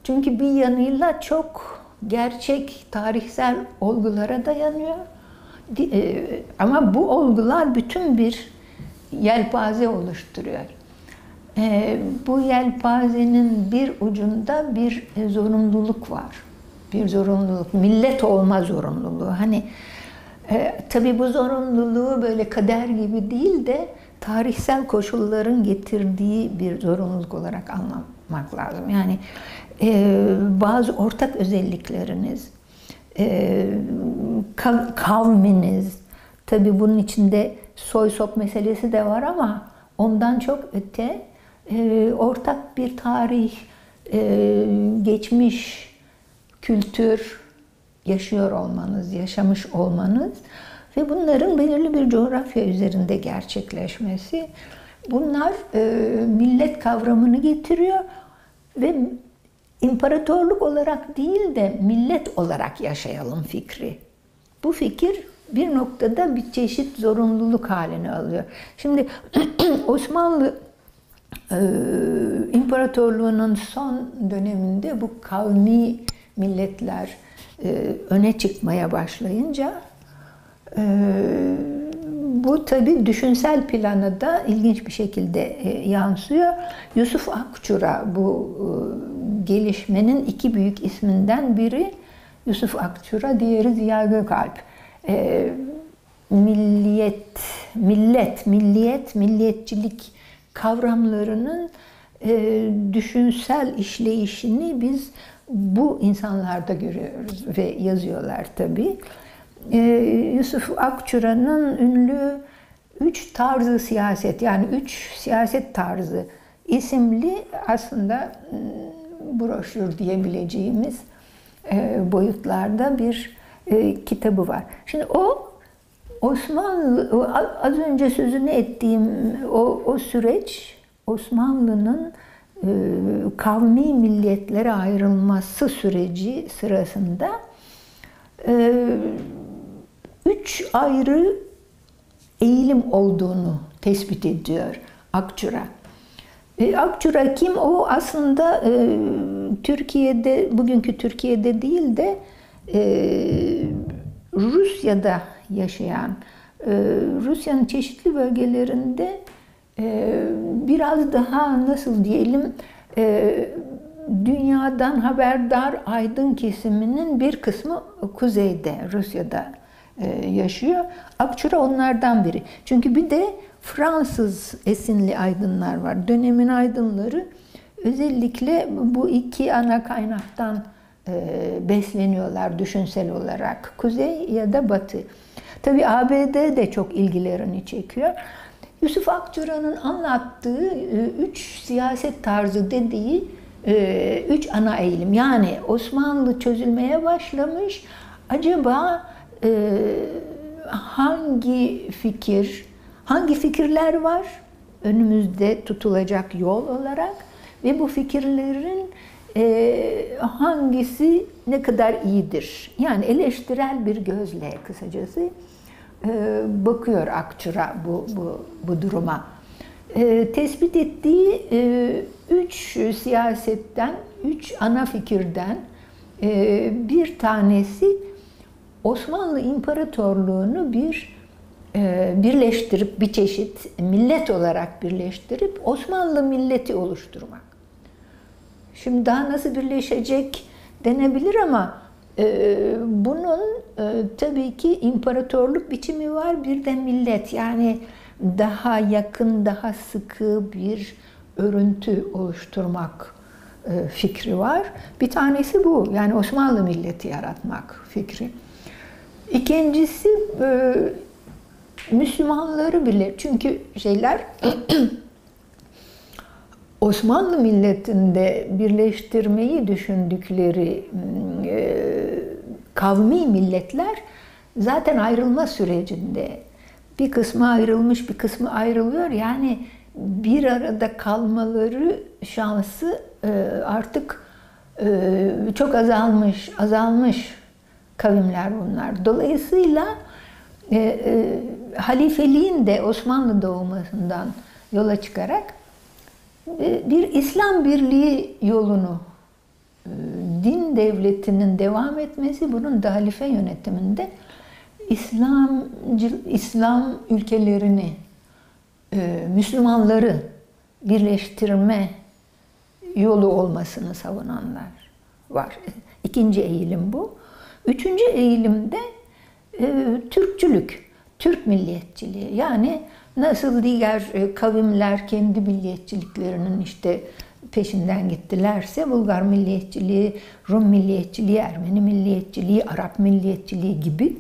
Çünkü bir yanıyla çok gerçek tarihsel olgulara dayanıyor. E, ama bu olgular bütün bir yelpaze oluşturuyor. E, bu yelpazenin bir ucunda bir e, zorunluluk var. Bir zorunluluk, millet olma zorunluluğu. Hani e, tabii bu zorunluluğu böyle kader gibi değil de tarihsel koşulların getirdiği bir zorunluluk olarak anlamak lazım. Yani e, bazı ortak özellikleriniz, e, kavminiz, tabii bunun içinde soy sop meselesi de var ama ondan çok öte e, ortak bir tarih, e, geçmiş, kültür, yaşıyor olmanız, yaşamış olmanız ve bunların belirli bir coğrafya üzerinde gerçekleşmesi, bunlar e, millet kavramını getiriyor ve imparatorluk olarak değil de millet olarak yaşayalım fikri. Bu fikir bir noktada bir çeşit zorunluluk halini alıyor. Şimdi Osmanlı e, İmparatorluğu'nun son döneminde bu kavmi milletler e, öne çıkmaya başlayınca e, bu tabii düşünsel plana da ilginç bir şekilde e, yansıyor. Yusuf Akçura bu e, gelişmenin iki büyük isminden biri. Yusuf Akçura, diğeri Ziya Gökalp. E, milliyet, millet, milliyet, milliyetçilik kavramlarının e, düşünsel işleyişini biz bu insanlarda görüyoruz ve yazıyorlar tabii. Ee, Yusuf Akçura'nın ünlü Üç Tarzı Siyaset, yani Üç Siyaset Tarzı isimli aslında broşür diyebileceğimiz e, boyutlarda bir e, kitabı var. Şimdi o Osmanlı, az önce sözünü ettiğim o, o süreç, Osmanlı'nın kavmi milletlere ayrılması süreci sırasında üç ayrı eğilim olduğunu tespit ediyor Akçura. Akçura kim? O aslında Türkiye'de, bugünkü Türkiye'de değil de Rusya'da yaşayan, Rusya'nın çeşitli bölgelerinde biraz daha nasıl diyelim dünyadan haberdar aydın kesiminin bir kısmı kuzeyde, Rusya'da yaşıyor. Akçura onlardan biri. Çünkü bir de Fransız esinli aydınlar var. Dönemin aydınları özellikle bu iki ana kaynaktan besleniyorlar düşünsel olarak. Kuzey ya da batı. Tabii A B D de çok ilgilerini çekiyor. Yusuf Akçura'nın anlattığı üç siyaset tarzı dediği üç ana eğilim. Yani Osmanlı çözülmeye başlamış. Acaba hangi fikir, hangi fikirler var önümüzde tutulacak yol olarak ve bu fikirlerin Ee, hangisi ne kadar iyidir? Yani eleştirel bir gözle kısacası e, bakıyor Akçura bu, bu, bu duruma. E, tespit ettiği e, üç siyasetten, üç ana fikirden e, bir tanesi Osmanlı İmparatorluğu'nu bir e, birleştirip, bir çeşit millet olarak birleştirip Osmanlı milleti oluşturmak. Şimdi daha nasıl birleşecek denebilir ama e, bunun e, tabii ki imparatorluk biçimi var, bir de millet. Yani daha yakın, daha sıkı bir örüntü oluşturmak e, fikri var. Bir tanesi bu, yani Osmanlı milleti yaratmak fikri. İkincisi e, Müslümanları bile, çünkü şeyler... Osmanlı milletinde birleştirmeyi düşündükleri e, kavmi milletler zaten ayrılma sürecinde. Bir kısmı ayrılmış, bir kısmı ayrılıyor. Yani bir arada kalmaları şansı e, artık e, çok azalmış, azalmış kavimler bunlar. Dolayısıyla e, e, halifeliğin de Osmanlı doğmasından yola çıkarak bir İslam birliği yolunu, din devletinin devam etmesi, bunun da halife yönetiminde İslam, İslam ülkelerini, Müslümanları birleştirme yolu olmasını savunanlar var. İkinci eğilim bu. Üçüncü eğilimde Türkçülük, Türk milliyetçiliği. Yani nasıl diğer kavimler kendi milliyetçiliklerinin işte peşinden gittilerse, Bulgar milliyetçiliği, Rum milliyetçiliği, Ermeni milliyetçiliği, Arap milliyetçiliği gibi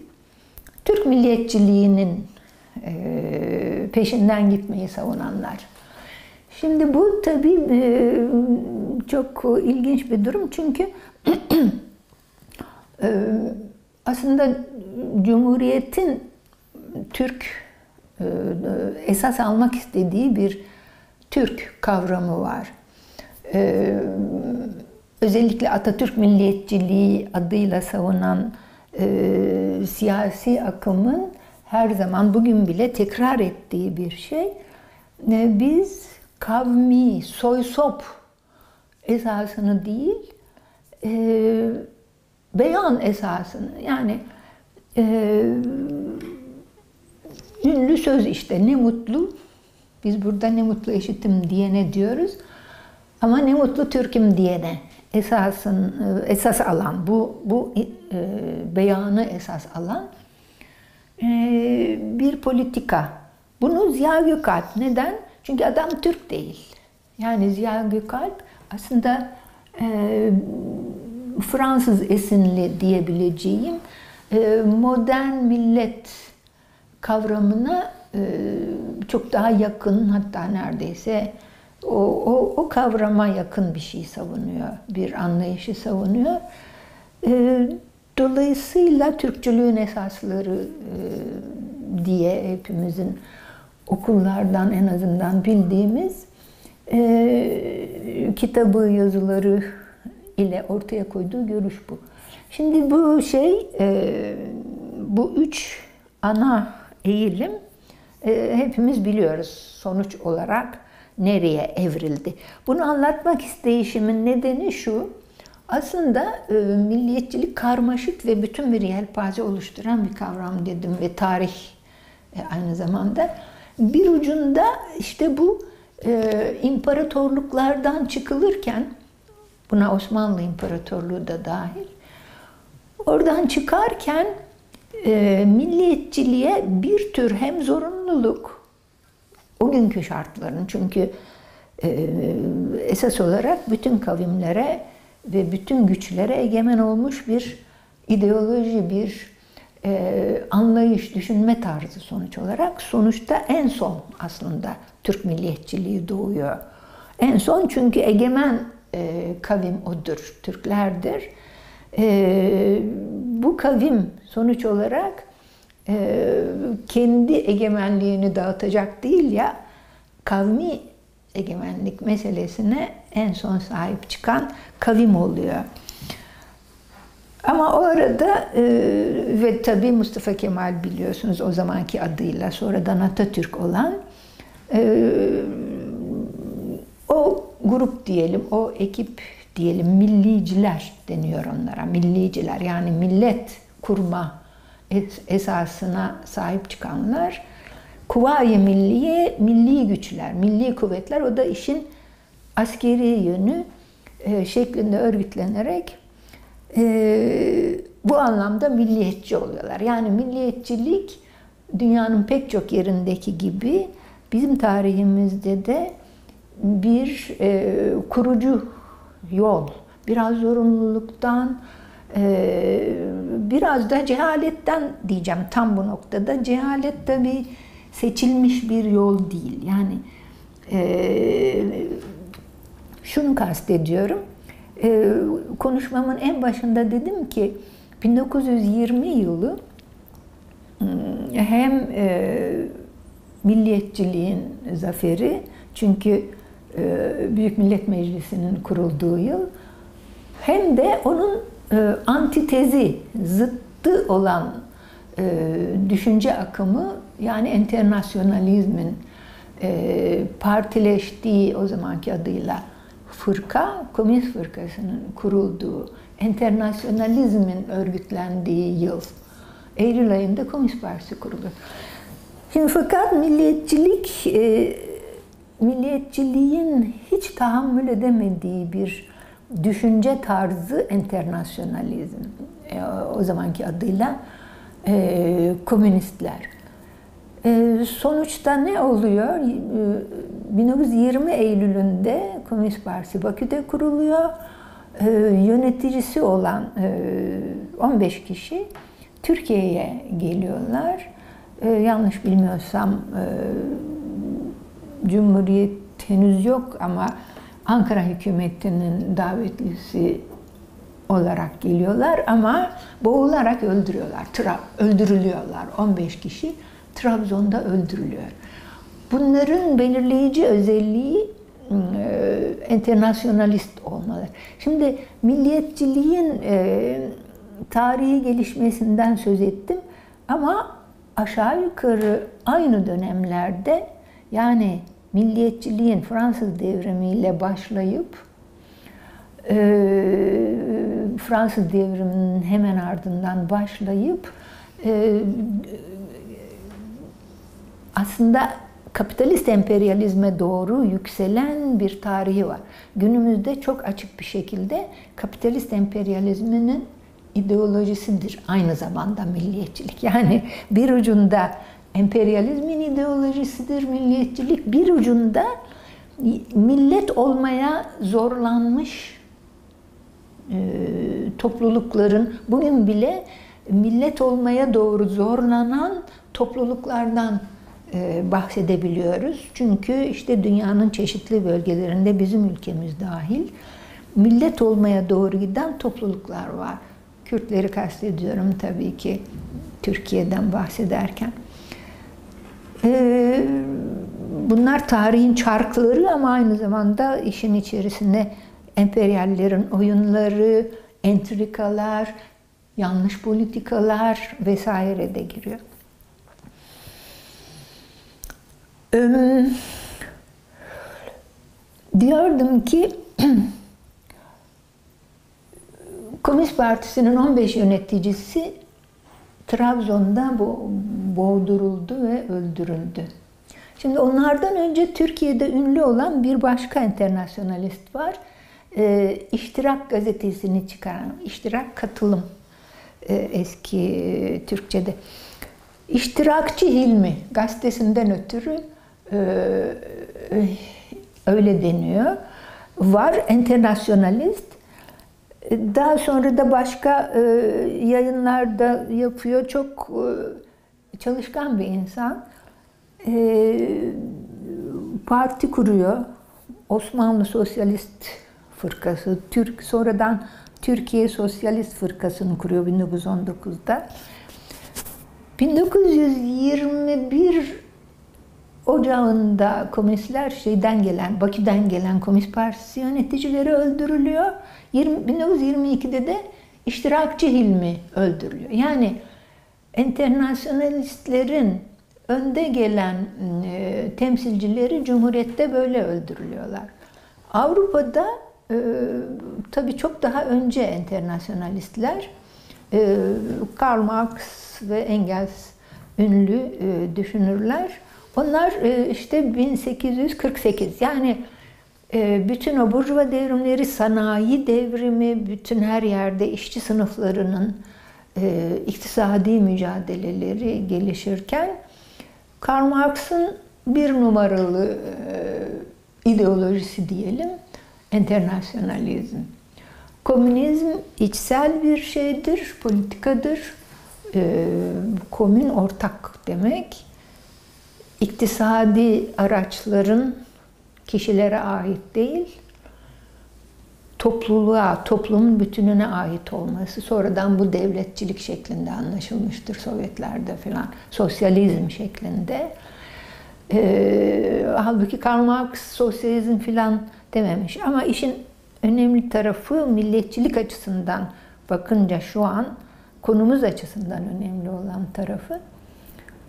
Türk milliyetçiliğinin peşinden gitmeyi savunanlar. Şimdi bu tabii çok ilginç bir durum çünkü aslında Cumhuriyet'in Türk esas almak istediği bir Türk kavramı var. Ee, özellikle Atatürk milliyetçiliği adıyla savunan e, siyasi akımın her zaman, bugün bile tekrar ettiği bir şey. Ee, biz kavmi, soysop esasını değil, e, beyan esasını, yani e, ünlü söz işte, ne mutlu, biz burada ne mutlu eşitim diyene diyoruz ama ne mutlu Türk'üm diyene esasın, esas alan, bu, bu e, beyanı esas alan e, bir politika. Bunu Ziya Gökalp, neden? Çünkü adam Türk değil. Yani Ziya Gökalp aslında e, Fransız esinli diyebileceğim e, modern millet kavramına çok daha yakın, hatta neredeyse o, o, o kavrama yakın bir şey savunuyor, bir anlayışı savunuyor. Dolayısıyla Türkçülüğün esasları diye hepimizin okullardan en azından bildiğimiz kitabı, yazıları ile ortaya koyduğu görüş bu. Şimdi bu şey, bu üç ana eğilim e, hepimiz biliyoruz sonuç olarak nereye evrildi. Bunu anlatmak isteyişimin nedeni şu, aslında e, milliyetçilik karmaşık ve bütün bir yelpaze oluşturan bir kavram dedim ve tarih e, aynı zamanda. Bir ucunda işte bu e, imparatorluklardan çıkılırken, buna Osmanlı İmparatorluğu da dahil, oradan çıkarken E, milliyetçiliğe bir tür hem zorunluluk, o günkü şartların, çünkü e, esas olarak bütün kavimlere ve bütün güçlere egemen olmuş bir ideoloji, bir e, anlayış, düşünme tarzı sonuç olarak. Sonuçta en son aslında Türk milliyetçiliği doğuyor. En son çünkü egemen e, kavim odur, Türklerdir. E, bu kavim sonuç olarak e, kendi egemenliğini dağıtacak değil ya, kavmi egemenlik meselesine en son sahip çıkan kavim oluyor. Ama o arada e, ve tabii Mustafa Kemal, biliyorsunuz, o zamanki adıyla, sonradan Atatürk olan e, o grup diyelim, o ekip diyelim, milliciler deniyor onlara. Milliciler, yani millet kurma esasına sahip çıkanlar. Kuva-yi Milliye, milli güçler, milli kuvvetler, o da işin askeri yönü e, şeklinde örgütlenerek e, bu anlamda milliyetçi oluyorlar. Yani milliyetçilik dünyanın pek çok yerindeki gibi bizim tarihimizde de bir e, kurucu yol, biraz zorunluluktan, e, biraz da cehaletten diyeceğim tam bu noktada. Cehalet tabii seçilmiş bir yol değil. Yani e, şunu kastediyorum. E, konuşmamın en başında dedim ki bin dokuz yüz yirmi yılı hem e, milliyetçiliğin zaferi, çünkü e, Büyük Millet Meclisi'nin kurulduğu yıl, hem de onun e, antitezi, zıttı olan e, düşünce akımı, yani enternasyonalizmin e, partileştiği, o zamanki adıyla fırka, Komünist Fırkası'nın kurulduğu, enternasyonalizmin örgütlendiği yıl. Eylül ayında Komünist Partisi kuruldu. Şimdi fakat milliyetçilik, e, milliyetçiliğin hiç tahammül edemediği bir düşünce tarzı, enternasyonalizm, e, o zamanki adıyla e, komünistler. Sonuçta ne oluyor? bin dokuz yüz yirmi Eylül'ünde Komünist Partisi Bakü'de kuruluyor. Yöneticisi olan on beş kişi Türkiye'ye geliyorlar. Yanlış bilmiyorsam Cumhuriyet henüz yok ama Ankara hükümetinin davetlisi olarak geliyorlar ama boğularak öldürüyorlar. Öldürülüyorlar on beş kişi. Trabzon'da öldürülüyor. Bunların belirleyici özelliği e, enternasyonalist olmaları. Şimdi milliyetçiliğin e, tarihi gelişmesinden söz ettim ama aşağı yukarı aynı dönemlerde, yani milliyetçiliğin Fransız devrimiyle başlayıp e, Fransız devriminin hemen ardından başlayıp e, aslında kapitalist emperyalizme doğru yükselen bir tarihi var. Günümüzde çok açık bir şekilde kapitalist emperyalizminin ideolojisidir aynı zamanda milliyetçilik. Yani bir ucunda emperyalizmin ideolojisidir milliyetçilik, bir ucunda millet olmaya zorlanmış e, toplulukların, bugün bile millet olmaya doğru zorlanan topluluklardan bahsedebiliyoruz. Çünkü işte dünyanın çeşitli bölgelerinde, bizim ülkemiz dahil, millet olmaya doğru giden topluluklar var. Kürtleri kastediyorum tabii ki Türkiye'den bahsederken. Bunlar tarihin çarkları ama aynı zamanda işin içerisine emperyallerin oyunları, entrikalar, yanlış politikalar vesaire de giriyor. Ee, diyordum ki Komünist Partisi'nin on beş yöneticisi Trabzon'da bo boğduruldu ve öldürüldü. Şimdi onlardan önce Türkiye'de ünlü olan bir başka enternasyonalist var. Ee, İştirak gazetesini çıkaran, İştirak Katılım ee, eski Türkçe'de. İştirakçı Hilmi gazetesinden ötürü Ee, öyle deniyor. Var enternasyonalist. Daha sonra da başka e, yayınlarda yapıyor. Çok e, çalışkan bir insan. E, parti kuruyor. Osmanlı Sosyalist Fırkası. Türk, sonradan Türkiye Sosyalist Fırkası'nı kuruyor bin dokuz yüz on dokuz'da. bin dokuz yüz yirmi bir Ocağında komünistler şeyden gelen, Bakü'den gelen Komünist Partisi yöneticileri öldürülüyor. bin dokuz yüz yirmi iki'de de İştirakçı Hilmi öldürülüyor. Yani internasyonalistlerin önde gelen e, temsilcileri Cumhuriyet'te böyle öldürülüyorlar. Avrupa'da e, tabii çok daha önce internasyonalistler, e, Karl Marx ve Engels ünlü e, düşünürler. Onlar işte bin sekiz yüz kırk sekiz, yani bütün o burjuva devrimleri, sanayi devrimi, bütün her yerde işçi sınıflarının iktisadi mücadeleleri gelişirken Karl Marx'ın bir numaralı ideolojisi diyelim, internasyonalizm. Komünizm içsel bir şeydir, politikadır, komün ortak demek. İktisadi araçların kişilere ait değil, topluluğa, toplumun bütününe ait olması. Sonradan bu devletçilik şeklinde anlaşılmıştır Sovyetler'de falan, sosyalizm şeklinde. Ee, halbuki Karl Marx sosyalizm falan dememiş. Ama işin önemli tarafı, milliyetçilik açısından bakınca şu an konumuz açısından önemli olan tarafı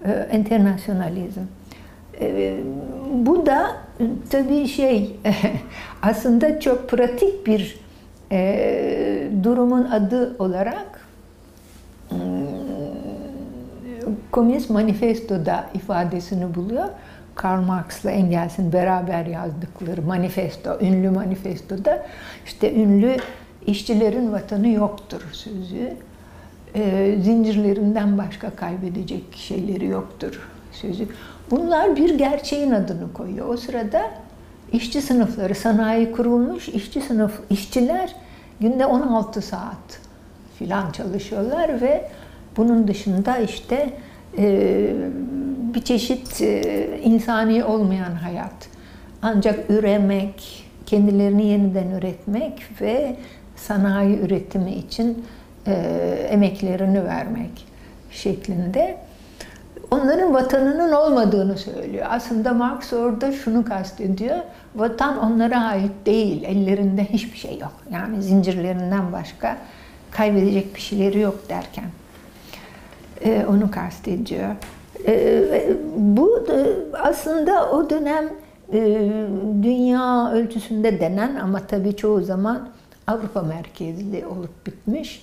e, internasyonalizm. Bu da tabii şey, aslında çok pratik bir e, durumun adı olarak e, Komünist Manifesto'da ifadesini buluyor. Karl Marx'la Engels'in beraber yazdıkları manifesto, ünlü manifestoda işte ünlü işçilerin vatanı yoktur sözü, e, zincirlerinden başka kaybedecek şeyleri yoktur sözü. Bunlar bir gerçeğin adını koyuyor. O sırada işçi sınıfları, sanayi kurulmuş, işçi sınıf, işçiler günde on altı saat filan çalışıyorlar ve bunun dışında işte e, bir çeşit e, insani olmayan hayat. Ancak üremek, kendilerini yeniden üretmek ve sanayi üretimi için e, emeklerini vermek şeklinde. Onların vatanının olmadığını söylüyor. Aslında Marx orada şunu kastediyor. Vatan onlara ait değil. Ellerinde hiçbir şey yok. Yani zincirlerinden başka kaybedecek bir şeyleri yok derken Ee, onu kastediyor. Ee, bu aslında o dönem e, dünya ölçüsünde denen ama tabii çoğu zaman Avrupa merkezli olup bitmiş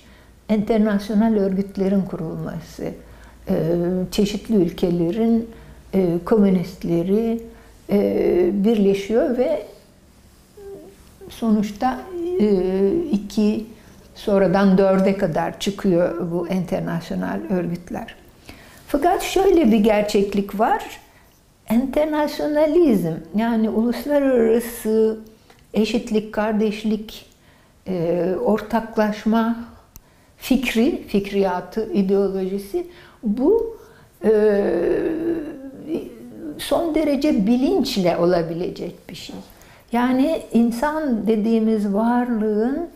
internasyonal örgütlerin kurulması. Ee, çeşitli ülkelerin e, komünistleri e, birleşiyor ve sonuçta e, iki, sonradan dörde kadar çıkıyor bu internasyonal örgütler. Fakat şöyle bir gerçeklik var. Internasyonalizm, yani uluslararası eşitlik, kardeşlik, e, ortaklaşma fikri, fikriyatı, ideolojisi, bu son derece bilinçle olabilecek bir şey. Yani insan dediğimiz varlığın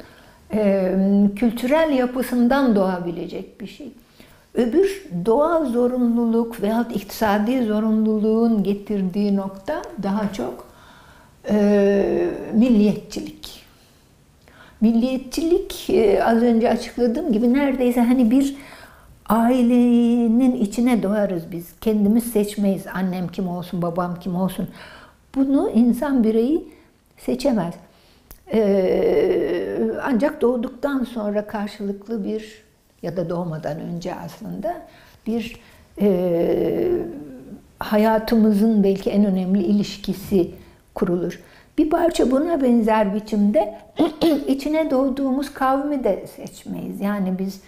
kültürel yapısından doğabilecek bir şey. Öbür doğal zorunluluk veyahut iktisadi zorunluluğun getirdiği nokta daha çok milliyetçilik. Milliyetçilik, az önce açıkladığım gibi, neredeyse hani bir ailenin içine doğarız biz. Kendimiz seçmeyiz. Annem kim olsun, babam kim olsun. Bunu insan bireyi seçemez. Ee, ancak doğduktan sonra karşılıklı bir, ya da doğmadan önce aslında, bir e, hayatımızın belki en önemli ilişkisi kurulur. Bir parça buna benzer biçimde içine doğduğumuz kavmi de seçmeyiz. Yani biz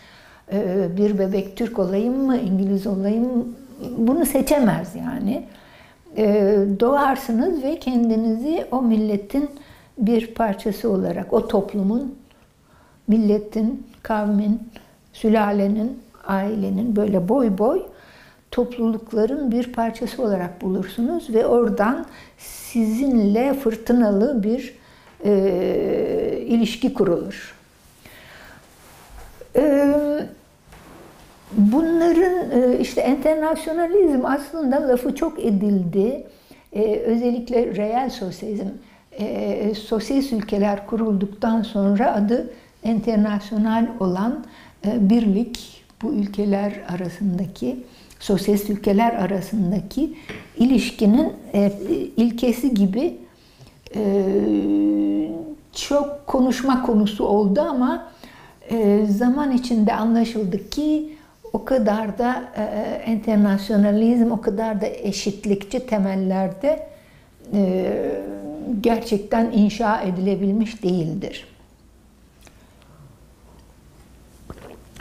bir bebek Türk olayım mı, İngiliz olayım, bunu seçemez yani. Doğarsınız ve kendinizi o milletin bir parçası olarak, o toplumun milletin, kavmin, sülalenin, ailenin böyle boy boy toplulukların bir parçası olarak bulursunuz ve oradan sizinle fırtınalı bir e, ilişki kurulur. E, bunların e, işte enternasyonalizm aslında lafı çok edildi. E, özellikle reel sosyalizm, e, sosyalist ülkeler kurulduktan sonra adı enternasyonal olan e, birlik, bu ülkeler arasındaki, sosyalist ülkeler arasındaki ilişkinin e, ilkesi gibi e, çok konuşma konusu oldu ama e, zaman içinde anlaşıldı ki o kadar da e, enternasyonalizm, o kadar da eşitlikçi temellerde e, gerçekten inşa edilebilmiş değildir.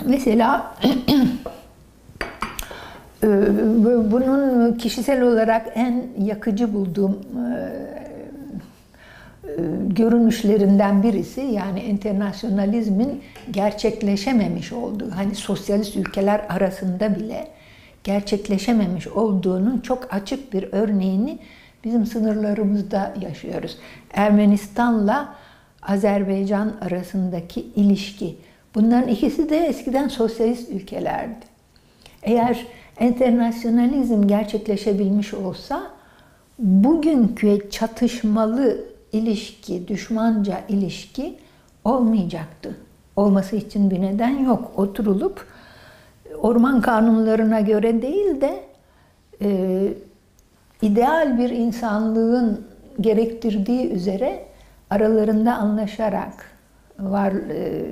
Mesela bunun kişisel olarak en yakıcı bulduğum görünüşlerinden birisi, yani enternasyonalizmin gerçekleşememiş olduğu, hani sosyalist ülkeler arasında bile gerçekleşememiş olduğunun çok açık bir örneğini bizim sınırlarımızda yaşıyoruz. Ermenistan'la Azerbaycan arasındaki ilişki. Bunların ikisi de eskiden sosyalist ülkelerdi. Eğer enternasyonalizm gerçekleşebilmiş olsa, bugünkü çatışmalı ilişki, düşmanca ilişki olmayacaktı. Olması için bir neden yok. Oturulup orman kanunlarına göre değil de e, ideal bir insanlığın gerektirdiği üzere aralarında anlaşarak var e,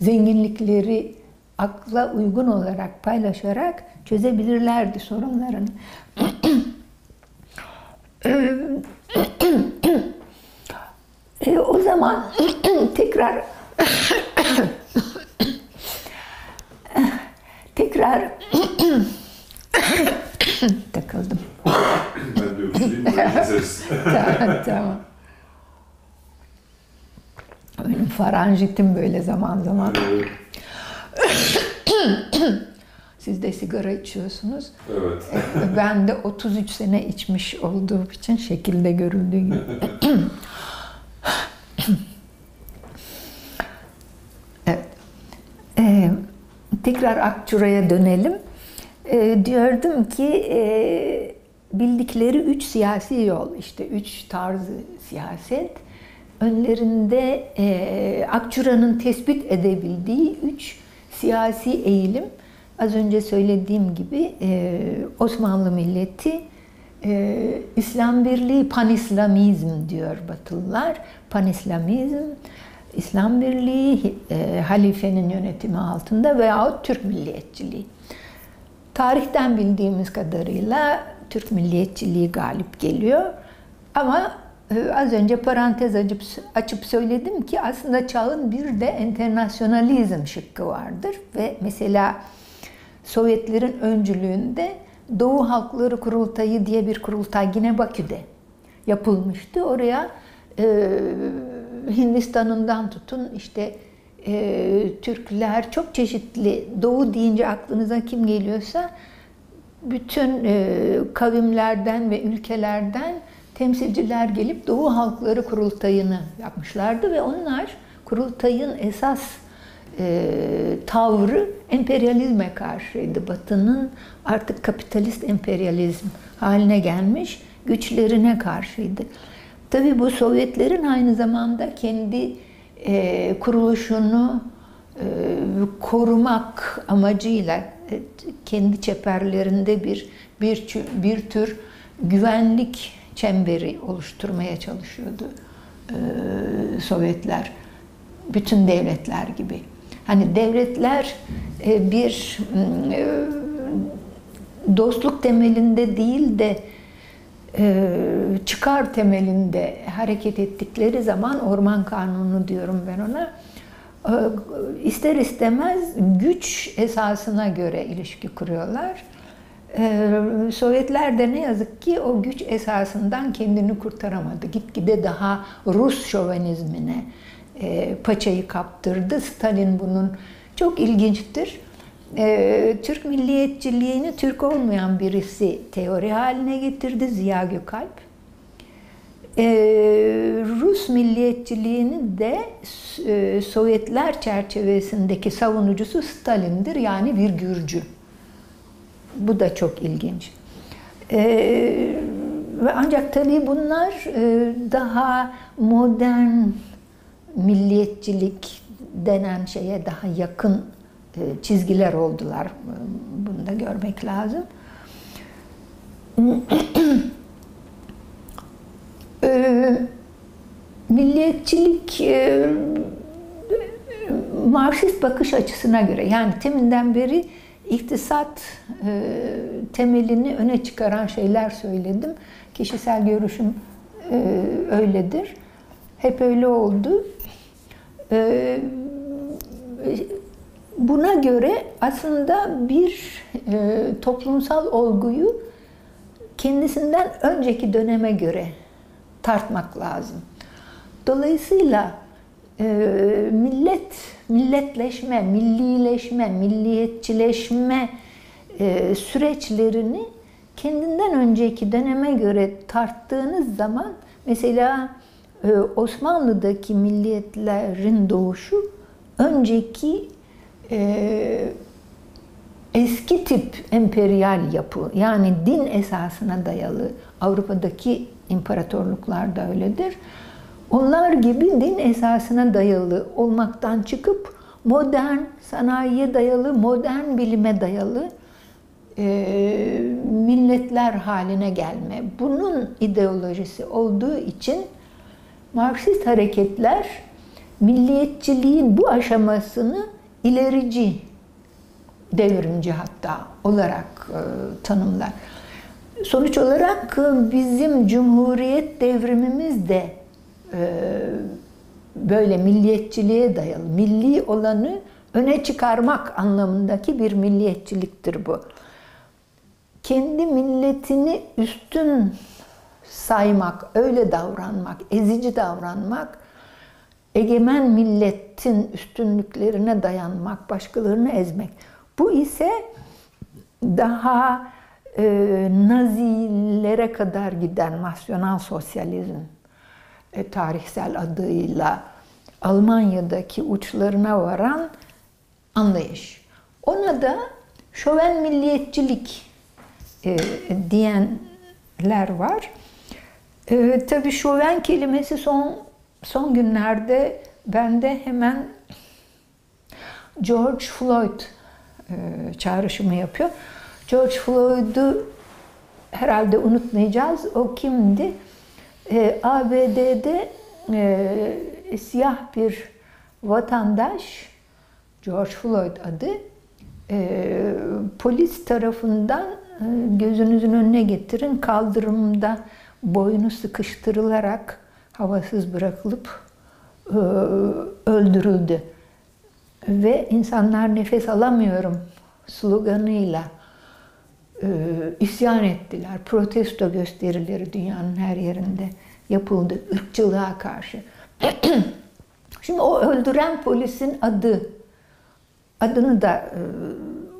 zenginlikleri akla uygun olarak paylaşarak çözebilirlerdi sorunlarını. e, o zaman tekrar tekrar takıldım. Ben de öpeyim, tamam, tamam. Benim faranjitim böyle zaman zaman. Evet. Siz de sigara içiyorsunuz. Evet. Ben de otuz üç sene içmiş olduğum için şekilde görüldüğü gibi. Evet. Ee, tekrar Akçura'ya dönelim. Ee, diyordum ki e, bildikleri üç siyasi yol, işte üç tarzı siyaset. Önlerinde e, Akçura'nın tespit edebildiği üç siyasi eğilim. Az önce söylediğim gibi e, Osmanlı milleti, e, İslam birliği, panislamizm diyor Batılılar. Panislamizm, İslam birliği, e, halifenin yönetimi altında veyahut Türk milliyetçiliği. Tarihten bildiğimiz kadarıyla Türk milliyetçiliği galip geliyor ama az önce parantez açıp, açıp söyledim ki aslında çağın bir de enternasyonalizm şıkkı vardır ve mesela Sovyetlerin öncülüğünde Doğu Halkları Kurultayı diye bir kurultay yine Bakü'de yapılmıştı. Oraya e, Hindistan'ından tutun işte e, Türkler, çok çeşitli, Doğu deyince aklınıza kim geliyorsa bütün e, kavimlerden ve ülkelerden temsilciler gelip Doğu Halkları Kurultayı'nı yapmışlardı ve onlar kurultayın esas e, tavrı emperyalizme karşıydı. Batı'nın artık kapitalist emperyalizm haline gelmiş güçlerine karşıydı. Tabii bu Sovyetlerin aynı zamanda kendi e, kuruluşunu e, korumak amacıyla e, kendi çeperlerinde bir, bir, bir tür güvenlik çemberi oluşturmaya çalışıyordu ee, Sovyetler, bütün devletler gibi. Hani devletler e, bir e, dostluk temelinde değil de e, çıkar temelinde hareket ettikleri zaman, orman kanunu diyorum ben ona, e, ister istemez güç esasına göre ilişki kuruyorlar. Ee, Sovyetler de ne yazık ki o güç esasından kendini kurtaramadı. Gitgide daha Rus şövenizmine, e, paçayı kaptırdı. Stalin bunun çok ilginçtir. E, Türk milliyetçiliğini Türk olmayan birisi teori haline getirdi, Ziya Gökalp. E, Rus milliyetçiliğini de e, Sovyetler çerçevesindeki savunucusu Stalin'dir, yani bir Gürcü. Bu da çok ilginç. E, Ancak tabii bunlar daha modern milliyetçilik denen şeye daha yakın çizgiler oldular. Bunu da görmek lazım. Milliyetçilik Marksist bakış açısına göre, yani teminden beri iktisat temelini öne çıkaran şeyler söyledim. Kişisel görüşüm e, öyledir. Hep öyle oldu. E, buna göre aslında bir e, toplumsal olguyu kendisinden önceki döneme göre tartmak lazım. Dolayısıyla e, millet, milletleşme, millileşme, milliyetçileşme e, süreçlerini kendinden önceki döneme göre tarttığınız zaman, mesela Osmanlı'daki milliyetlerin doğuşu önceki e, eski tip emperyal yapı, yani din esasına dayalı, Avrupa'daki imparatorluklar da öyledir. Onlar gibi din esasına dayalı olmaktan çıkıp modern sanayiye dayalı, modern bilime dayalı E, milletler haline gelme. Bunun ideolojisi olduğu için Marksist hareketler milliyetçiliğin bu aşamasını ilerici, devrimci hatta olarak e, tanımlar. Sonuç olarak bizim Cumhuriyet devrimimiz de e, böyle milliyetçiliğe dayalı, milli olanı öne çıkarmak anlamındaki bir milliyetçiliktir bu. Kendi milletini üstün saymak, öyle davranmak, ezici davranmak, egemen milletin üstünlüklerine dayanmak, başkalarını ezmek. Bu ise daha e, Nazilere kadar giden nasyonal sosyalizm e, tarihsel adıyla Almanya'daki uçlarına varan anlayış. Ona da şöven milliyetçilik E, diyenler var. E, tabii şöven kelimesi son son günlerde bende hemen George Floyd e, çağrışımı yapıyor. George Floyd'u herhalde unutmayacağız. O kimdi? E, A B D'de e, siyah bir vatandaş, George Floyd adı, e, polis tarafından gözünüzün önüne getirin, kaldırımda boynu sıkıştırılarak havasız bırakılıp e, öldürüldü. Ve insanlar nefes alamıyorum sloganıyla e, isyan ettiler. Protesto gösterileri dünyanın her yerinde yapıldı ırkçılığa karşı. Şimdi o öldüren polisin adı, adını da e,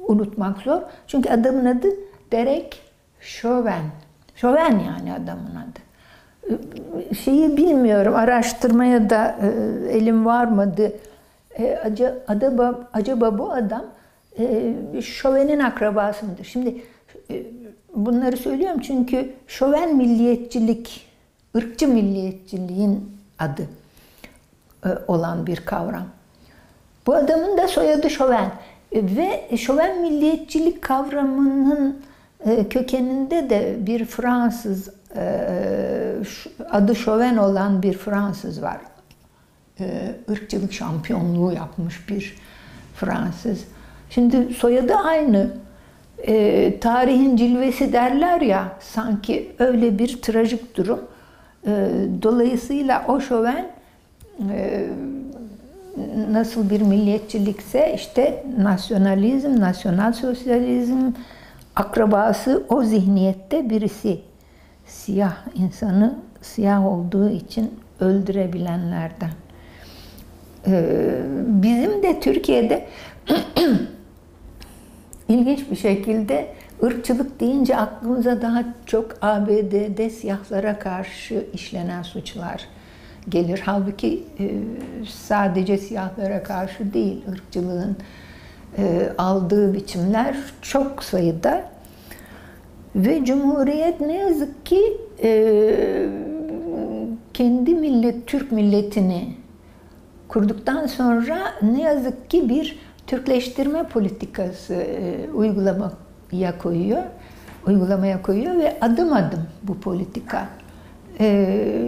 unutmak zor. Çünkü adamın adı Derek Chauvin. Chauvin yani adamın adı. Şeyi bilmiyorum, araştırmaya da elim varmadı. E, acaba, acaba bu adam e, Chauvin'in akrabası mıdır? Şimdi e, bunları söylüyorum çünkü Chauvin milliyetçilik, ırkçı milliyetçiliğin adı e, olan bir kavram. Bu adamın da soyadı Chauvin. Ve şöven milliyetçilik kavramının kökeninde de bir Fransız, adı şöven olan bir Fransız var. Irkçılık şampiyonluğu yapmış bir Fransız. Şimdi soyadı aynı. Tarihin cilvesi derler ya, sanki öyle bir trajik durum. Dolayısıyla o şöven nasıl bir milliyetçilikse işte nasyonalizm, nasyonal sosyalizm akrabası o zihniyette birisi. Siyah insanı siyah olduğu için öldürebilenlerden. Bizim de Türkiye'de ilginç bir şekilde ırkçılık deyince aklımıza daha çok A B D'de siyahlara karşı işlenen suçlar gelir. Halbuki sadece siyahlara karşı değil, ırkçılığın aldığı biçimler çok sayıda. Ve Cumhuriyet ne yazık ki kendi millet, Türk milletini kurduktan sonra ne yazık ki bir Türkleştirme politikası uygulamaya koyuyor, uygulamaya koyuyor ve adım adım bu politika. Ee,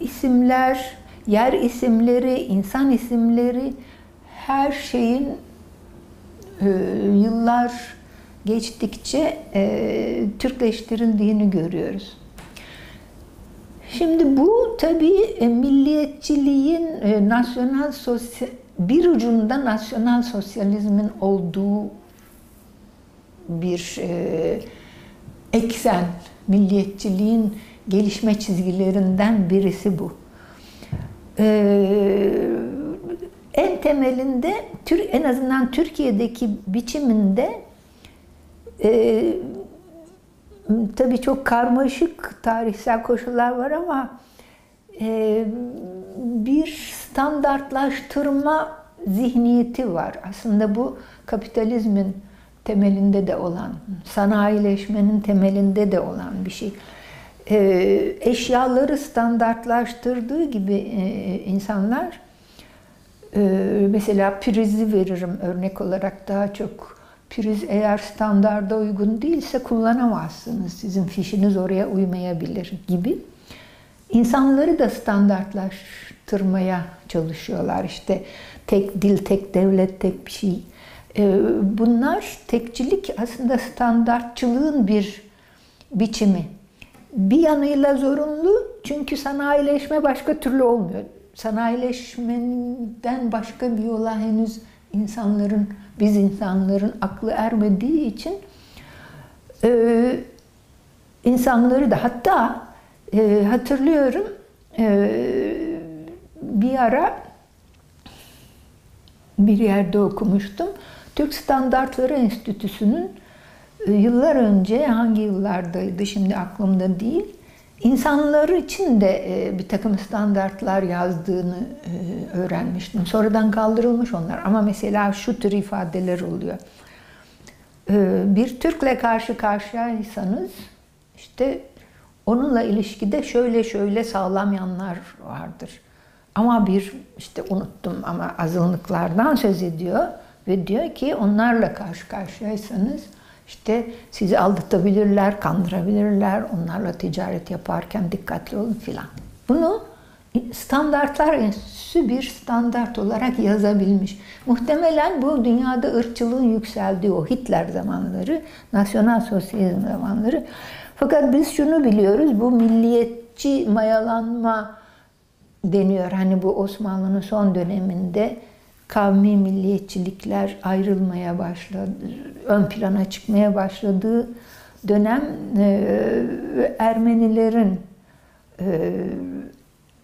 isimler, yer isimleri, insan isimleri, her şeyin e, yıllar geçtikçe e, Türkleştirildiğini görüyoruz. Şimdi bu tabii milliyetçiliğin e, nasyonal sosyal, bir ucunda nasyonal sosyalizmin olduğu bir e, eksen, milliyetçiliğin gelişme çizgilerinden birisi bu. Ee, en temelinde, en azından Türkiye'deki biçiminde e, tabii çok karmaşık tarihsel koşullar var ama e, bir standartlaştırma zihniyeti var. Aslında bu kapitalizmin temelinde de olan, sanayileşmenin temelinde de olan bir şey. Ee, eşyaları standartlaştırdığı gibi e, insanlar, e, mesela prizi veririm örnek olarak, daha çok priz eğer standarda uygun değilse kullanamazsınız, sizin fişiniz oraya uymayabilir gibi. İnsanları da standartlaştırmaya çalışıyorlar, işte tek dil, tek devlet, tek bir şey. Ee, bunlar, tekçilik aslında standartçılığın bir biçimi. Bir yanıyla zorunlu, çünkü sanayileşme başka türlü olmuyor. Sanayileşmeden başka bir yola henüz insanların, biz insanların aklı ermediği için e, insanları da, hatta e, hatırlıyorum e, bir ara bir yerde okumuştum. Türk Standartları Enstitüsü'nün yıllar önce, hangi yıllardaydı şimdi aklımda değil, insanlar için de bir takım standartlar yazdığını öğrenmiştim. Sonradan kaldırılmış onlar ama mesela şu tür ifadeler oluyor. Bir Türk'le karşı karşıyaysanız, işte onunla ilişkide şöyle şöyle sağlam yanlar vardır. Ama bir, işte unuttum ama azınlıklardan söz ediyor ve diyor ki onlarla karşı karşıyaysanız, İşte sizi aldatabilirler, kandırabilirler, onlarla ticaret yaparken dikkatli olun filan. Bunu Standartlar Enstitüsü bir standart olarak yazabilmiş. Muhtemelen bu dünyada ırkçılığın yükseldiği o Hitler zamanları, nasyonal sosyalizm zamanları. Fakat biz şunu biliyoruz, bu milliyetçi mayalanma deniyor. Hani bu Osmanlı'nın son döneminde kavmi milliyetçilikler ayrılmaya başladı, ön plana çıkmaya başladığı dönem e, Ermenilerin e,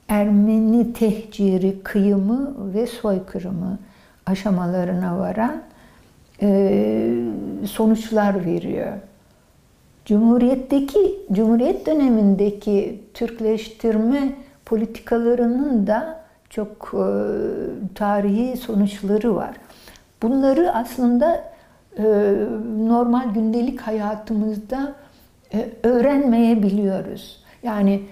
Ermeni tehciri, kıyımı ve soykırımı aşamalarına varan e, sonuçlar veriyor. Cumhuriyetteki, Cumhuriyet dönemindeki Türkleştirme politikalarının da çok e, tarihi sonuçları var. Bunları aslında e, normal gündelik hayatımızda e, öğrenmeyebiliyoruz. Yani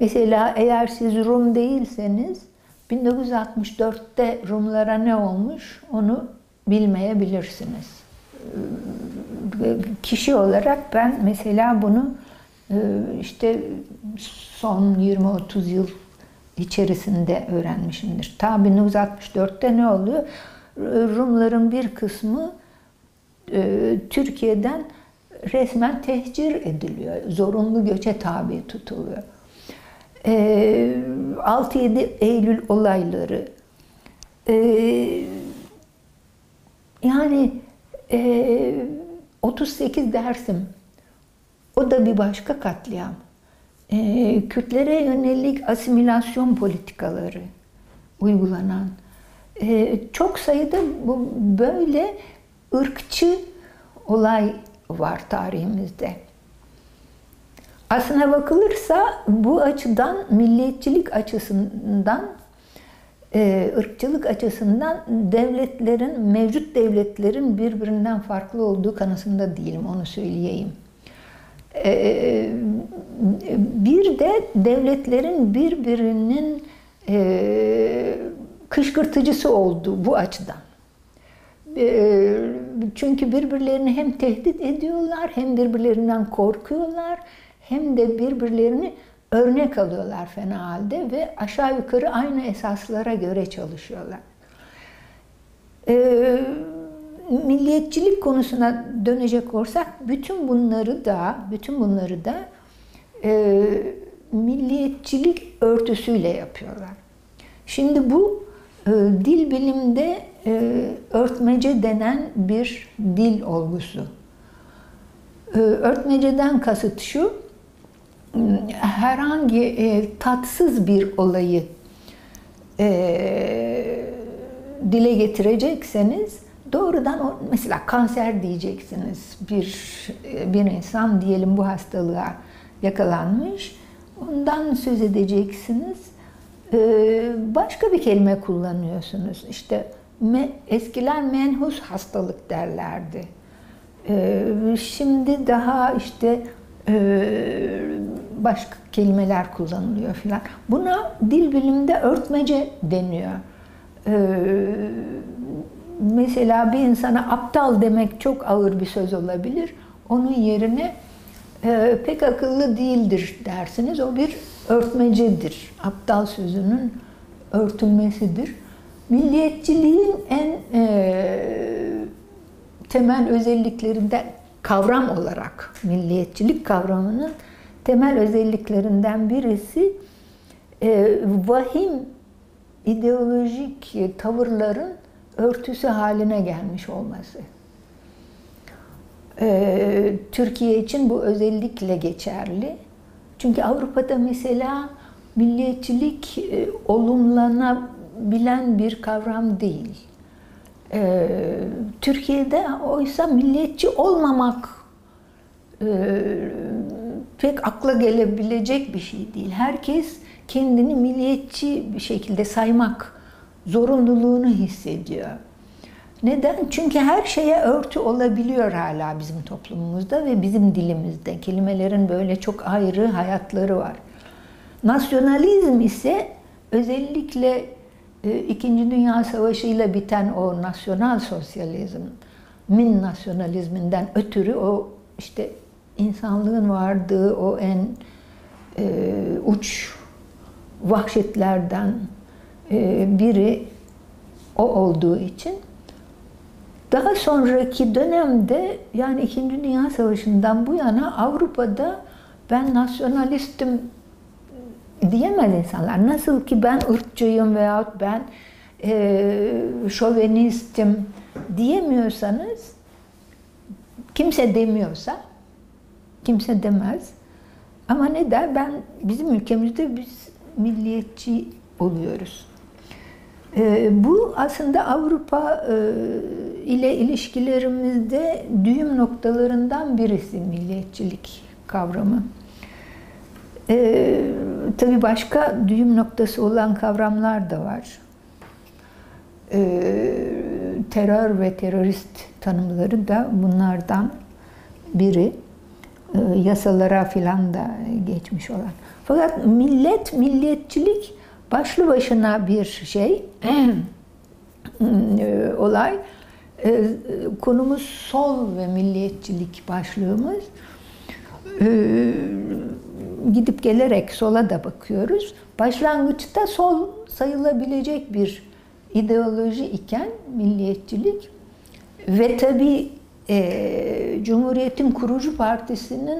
mesela eğer siz Rum değilseniz, bin dokuz yüz altmış dörtte Rumlara ne olmuş onu bilmeyebilirsiniz. E, kişi olarak ben mesela bunu e, işte son yirmi otuz yıl içerisinde öğrenmişimdir. Ta bin dokuz yüz altmış dörtte ne oluyor? Rumların bir kısmı e, Türkiye'den resmen tehcir ediliyor. Zorunlu göçe tabi tutuluyor. E, altı yedi Eylül olayları. E, yani e, otuz sekiz Dersim. O da bir başka katliam. Kürtlere yönelik asimilasyon politikaları uygulanan, e, çok sayıda bu, böyle ırkçı olay var tarihimizde. Aslına bakılırsa bu açıdan, milliyetçilik açısından, e, ırkçılık açısından devletlerin, mevcut devletlerin birbirinden farklı olduğu kanısında değilim, onu söyleyeyim. E, bir de devletlerin birbirinin e, kışkırtıcısı olduğu bu açıdan. E, çünkü birbirlerini hem tehdit ediyorlar, hem birbirlerinden korkuyorlar, hem de birbirlerini örnek alıyorlar fena halde ve aşağı yukarı aynı esaslara göre çalışıyorlar. Ee, milliyetçilik konusuna dönecek olursak, bütün bunları da, bütün bunları da e, milliyetçilik örtüsüyle yapıyorlar. Şimdi bu e, dil bilimde e, örtmece denen bir dil olgusu. Örtmeceden kasıt şu, herhangi e, tatsız bir olayı e, dile getirecekseniz doğrudan, o, mesela kanser diyeceksiniz, bir, bir insan diyelim bu hastalığa yakalanmış, ondan söz edeceksiniz, e, başka bir kelime kullanıyorsunuz. İşte me, eskiler menhus hastalık derlerdi. Şimdi daha işte başka kelimeler kullanılıyor filan. Buna dil biliminde örtmece deniyor. Mesela bir insana aptal demek çok ağır bir söz olabilir. Onun yerine pek akıllı değildir dersiniz. O bir örtmecedir. Aptal sözünün örtülmesidir. Milliyetçiliğin en temel özelliklerinden, kavram olarak milliyetçilik kavramının temel özelliklerinden birisi e, vahim ideolojik tavırların örtüsü haline gelmiş olması. E, Türkiye için bu özellikle geçerli. Çünkü Avrupa'da mesela milliyetçilik e, olumlanabilen bir kavram değil. Ee, Türkiye'de oysa milliyetçi olmamak e, pek akla gelebilecek bir şey değil. Herkes kendini milliyetçi bir şekilde saymak zorunluluğunu hissediyor. Neden? Çünkü her şeye örtü olabiliyor hala bizim toplumumuzda ve bizim dilimizde. Kelimelerin böyle çok ayrı hayatları var. Nasyonalizm ise özellikle İkinci Dünya Savaşı'yla biten o nasyonal sosyalizm, min nasyonalizminden ötürü o işte insanlığın vardığı o en e, uç vahşetlerden e, biri o olduğu için daha sonraki dönemde, yani İkinci Dünya Savaşı'ndan bu yana Avrupa'da ben nasyonalistim diyemez insanlar. Nasıl ki ben ırkçıyım veyahut ben e, şovenistim diyemiyorsanız, kimse demiyorsa, kimse demez. Ama ne der? Ben, bizim ülkemizde biz milliyetçi oluyoruz. E, bu aslında Avrupa e, ile ilişkilerimizde düğüm noktalarından birisi milliyetçilik kavramı. Ee, tabii başka düğüm noktası olan kavramlar da var. Ee, terör ve terörist tanımları da bunlardan biri. Ee, yasalara filan da geçmiş olan. Fakat millet, milliyetçilik başlı başına bir şey, ee, olay. Ee, konumuz sol ve milliyetçilik başlığımız. Ee, gidip gelerek sola da bakıyoruz. Başlangıçta sol sayılabilecek bir ideoloji iken milliyetçilik ve tabii e, Cumhuriyet'in kurucu partisinin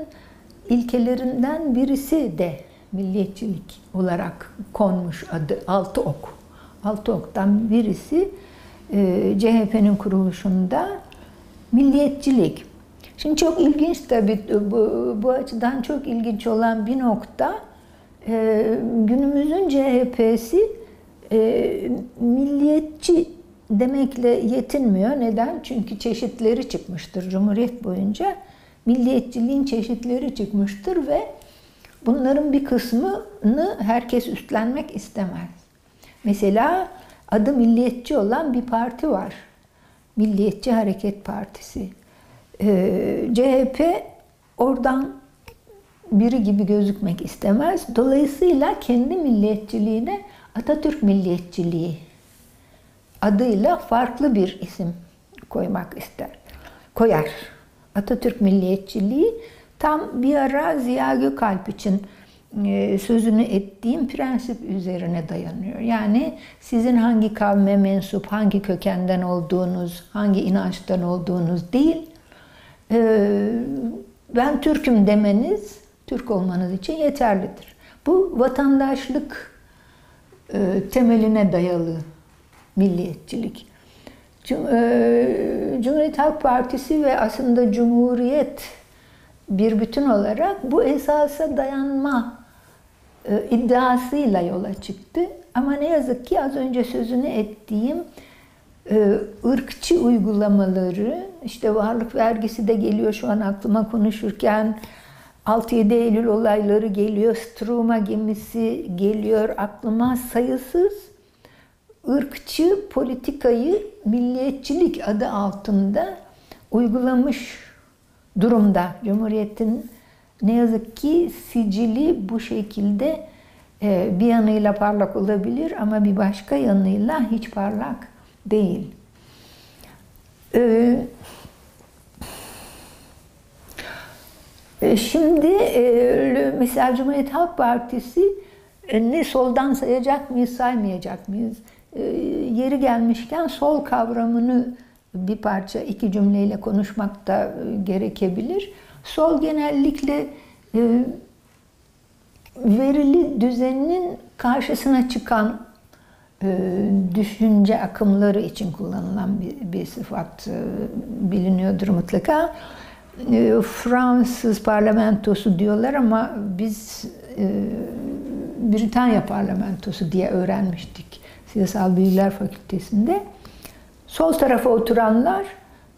ilkelerinden birisi de milliyetçilik olarak konmuş adı Altı Ok. Altı Ok'tan birisi e, C H P'nin kuruluşunda milliyetçilik. Şimdi çok ilginç tabii, bu, bu açıdan çok ilginç olan bir nokta, e, günümüzün C H P'si E, milliyetçi demekle yetinmiyor. Neden? Çünkü çeşitleri çıkmıştır Cumhuriyet boyunca. Milliyetçiliğin çeşitleri çıkmıştır ve bunların bir kısmını herkes üstlenmek istemez. Mesela adı milliyetçi olan bir parti var. Milliyetçi Hareket Partisi. Ee, C H P oradan biri gibi gözükmek istemez. Dolayısıyla kendi milliyetçiliğine Atatürk milliyetçiliği adıyla farklı bir isim koymak ister, koyar. Atatürk milliyetçiliği tam bir ara Ziya Gökalp için sözünü ettiğim prensip üzerine dayanıyor. Yani sizin hangi kavme mensup, hangi kökenden olduğunuz, hangi inançtan olduğunuz değil, ben Türk'üm demeniz, Türk olmanız için yeterlidir. Bu vatandaşlık temeline dayalı milliyetçilik. Cumhuriyet Halk Partisi ve aslında Cumhuriyet bir bütün olarak bu esasa dayanma iddiasıyla yola çıktı. Ama ne yazık ki az önce sözünü ettiğim ırkçı uygulamaları, işte varlık vergisi de geliyor şu an aklıma konuşurken, altı yedi Eylül olayları geliyor, Struma gemisi geliyor aklıma, sayısız ırkçı politikayı milliyetçilik adı altında uygulamış durumda. Cumhuriyet'in ne yazık ki sicili bu şekilde bir yanıyla parlak olabilir ama bir başka yanıyla hiç parlak değil. Şimdi mesela Cumhuriyet Halk Partisi ne soldan sayacak mıyız, saymayacak mıyız? Yeri gelmişken sol kavramını bir parça, iki cümleyle konuşmak da gerekebilir. Sol genellikle verili düzenin karşısına çıkan düşünce akımları için kullanılan bir, bir sıfat, biliniyordur mutlaka. Fransız parlamentosu diyorlar ama biz Britanya parlamentosu diye öğrenmiştik Siyasal Bilgiler Fakültesi'nde. Sol tarafa oturanlar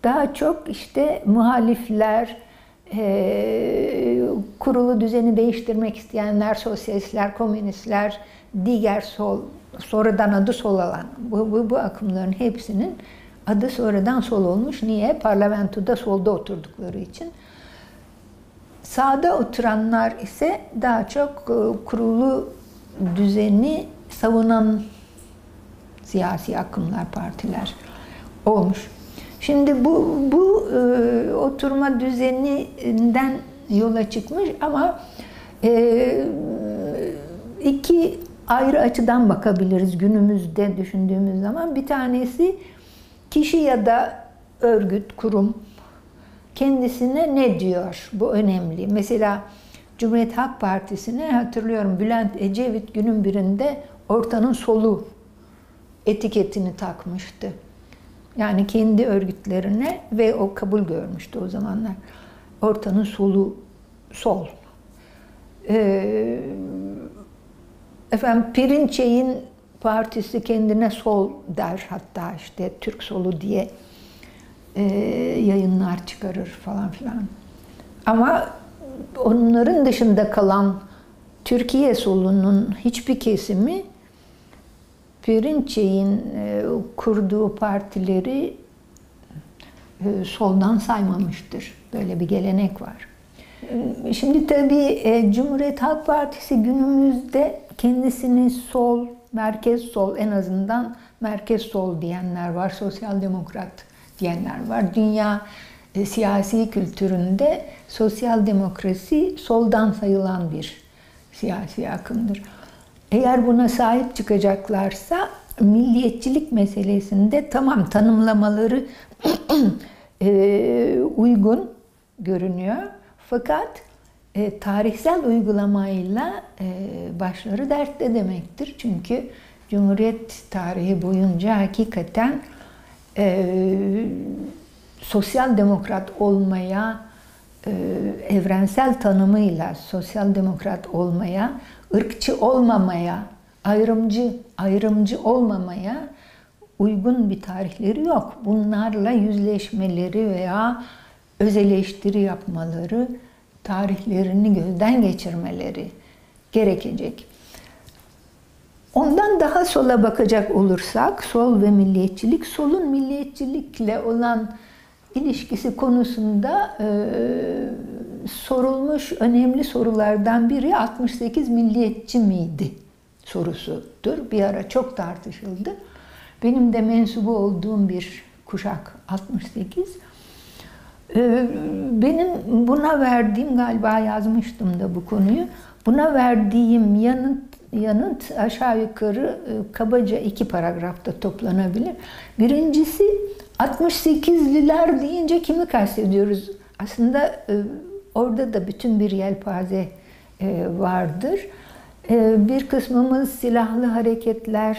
daha çok işte muhalifler, e, kurulu düzeni değiştirmek isteyenler, sosyalistler, komünistler, diğer sol, sonradan adı sol alan, bu, bu, bu akımların hepsinin adı sonradan sol olmuş. Niye? Parlamentoda solda oturdukları için. Sağda oturanlar ise daha çok e, kurulu düzeni savunan siyasi akımlar, partiler olmuş. Şimdi bu, bu e, oturma düzeninden yola çıkmış ama e, iki ayrı açıdan bakabiliriz günümüzde düşündüğümüz zaman. Bir tanesi kişi ya da örgüt, kurum kendisine ne diyor? Bu önemli. Mesela Cumhuriyet Halk Partisi'ne hatırlıyorum Bülent Ecevit günün birinde ortanın solu etiketini takmıştı. Yani kendi örgütlerine ve o kabul görmüştü o zamanlar. Ortanın solu sol. Ee, efendim Pirinçey'in partisi kendine sol der, hatta işte Türk solu diye e, yayınlar çıkarır falan filan. Ama onların dışında kalan Türkiye solunun hiçbir kesimi Pirinçey'in kurduğu partileri soldan saymamıştır. Böyle bir gelenek var. Şimdi tabii Cumhuriyet Halk Partisi günümüzde kendisini sol, merkez sol, en azından merkez sol diyenler var, sosyal demokrat diyenler var. Dünya siyasi kültüründe sosyal demokrasi soldan sayılan bir siyasi akımdır. Eğer buna sahip çıkacaklarsa milliyetçilik meselesinde tamam tanımlamaları e, uygun görünüyor. Fakat e, tarihsel uygulamayla e, başları dertte demektir. Çünkü Cumhuriyet tarihi boyunca hakikaten e, sosyal demokrat olmaya, e, evrensel tanımıyla sosyal demokrat olmaya, ırkçı olmamaya ayrımcı, ayrımcı olmamaya uygun bir tarihleri yok. Bunlarla yüzleşmeleri veya öz eleştiri yapmaları, tarihlerini gözden geçirmeleri gerekecek. Ondan daha sola bakacak olursak, sol ve milliyetçilik, solun milliyetçilikle olan ilişkisi konusunda e, sorulmuş önemli sorulardan biri altmış sekiz milliyetçi miydi sorusudur. Bir ara çok tartışıldı. Benim de mensubu olduğum bir kuşak altmış sekiz. E, benim buna verdiğim, galiba yazmıştım da bu konuyu, buna verdiğim yanıt, yanıt aşağı yukarı e, kabaca iki paragrafta toplanabilir. Birincisi, altmış sekizliler deyince kimi kastediyoruz? Aslında e, orada da bütün bir yelpaze e, vardır. E, bir kısmımız silahlı hareketler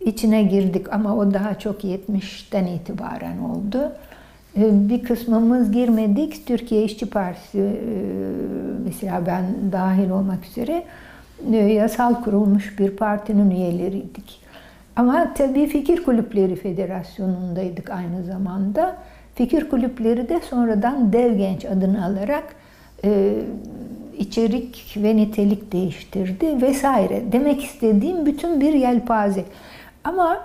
içine girdik ama o daha çok yetmişten itibaren oldu. E, bir kısmımız girmedik. Türkiye İşçi Partisi, e, mesela ben dahil olmak üzere, e, yasal kurulmuş bir partinin üyeleriydik. Ama tabii Fikir Kulüpleri Federasyonu'ndaydık aynı zamanda. Fikir Kulüpleri de sonradan Dev Genç adını alarak e, içerik ve nitelik değiştirdi vesaire. Demek istediğim bütün bir yelpaze. Ama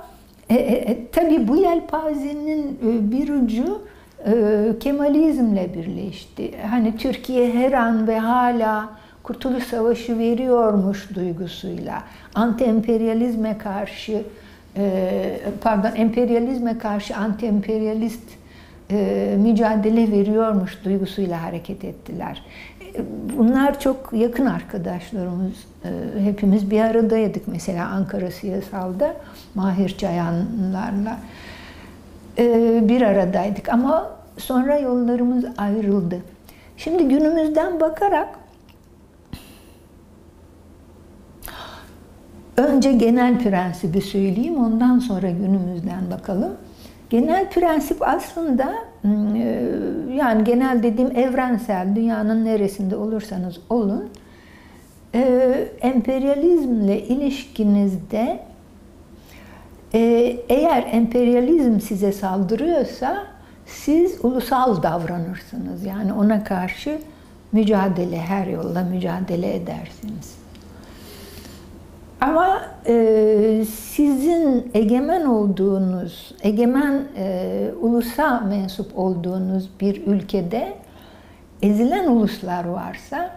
e, e, tabii bu yelpazenin e, bir ucu e, Kemalizmle birleşti. Hani Türkiye her an ve hala Kurtuluş Savaşı veriyormuş duygusuyla, anti-emperyalizme karşı, pardon, emperyalizme karşı anti-emperyalist mücadele veriyormuş duygusuyla hareket ettiler. Bunlar çok yakın arkadaşlarımız, hepimiz bir aradaydık mesela Ankara Siyasal'da, Mahir Çayanlarla bir aradaydık ama sonra yollarımız ayrıldı. Şimdi günümüzden bakarak, önce genel prensibi söyleyeyim, ondan sonra günümüzden bakalım. Genel prensip aslında, yani genel dediğim evrensel, dünyanın neresinde olursanız olun, emperyalizmle ilişkinizde eğer emperyalizm size saldırıyorsa siz ulusal davranırsınız. Yani ona karşı mücadele, her yolla mücadele edersiniz. Ama e, sizin egemen olduğunuz, egemen e, ulusa mensup olduğunuz bir ülkede ezilen uluslar varsa,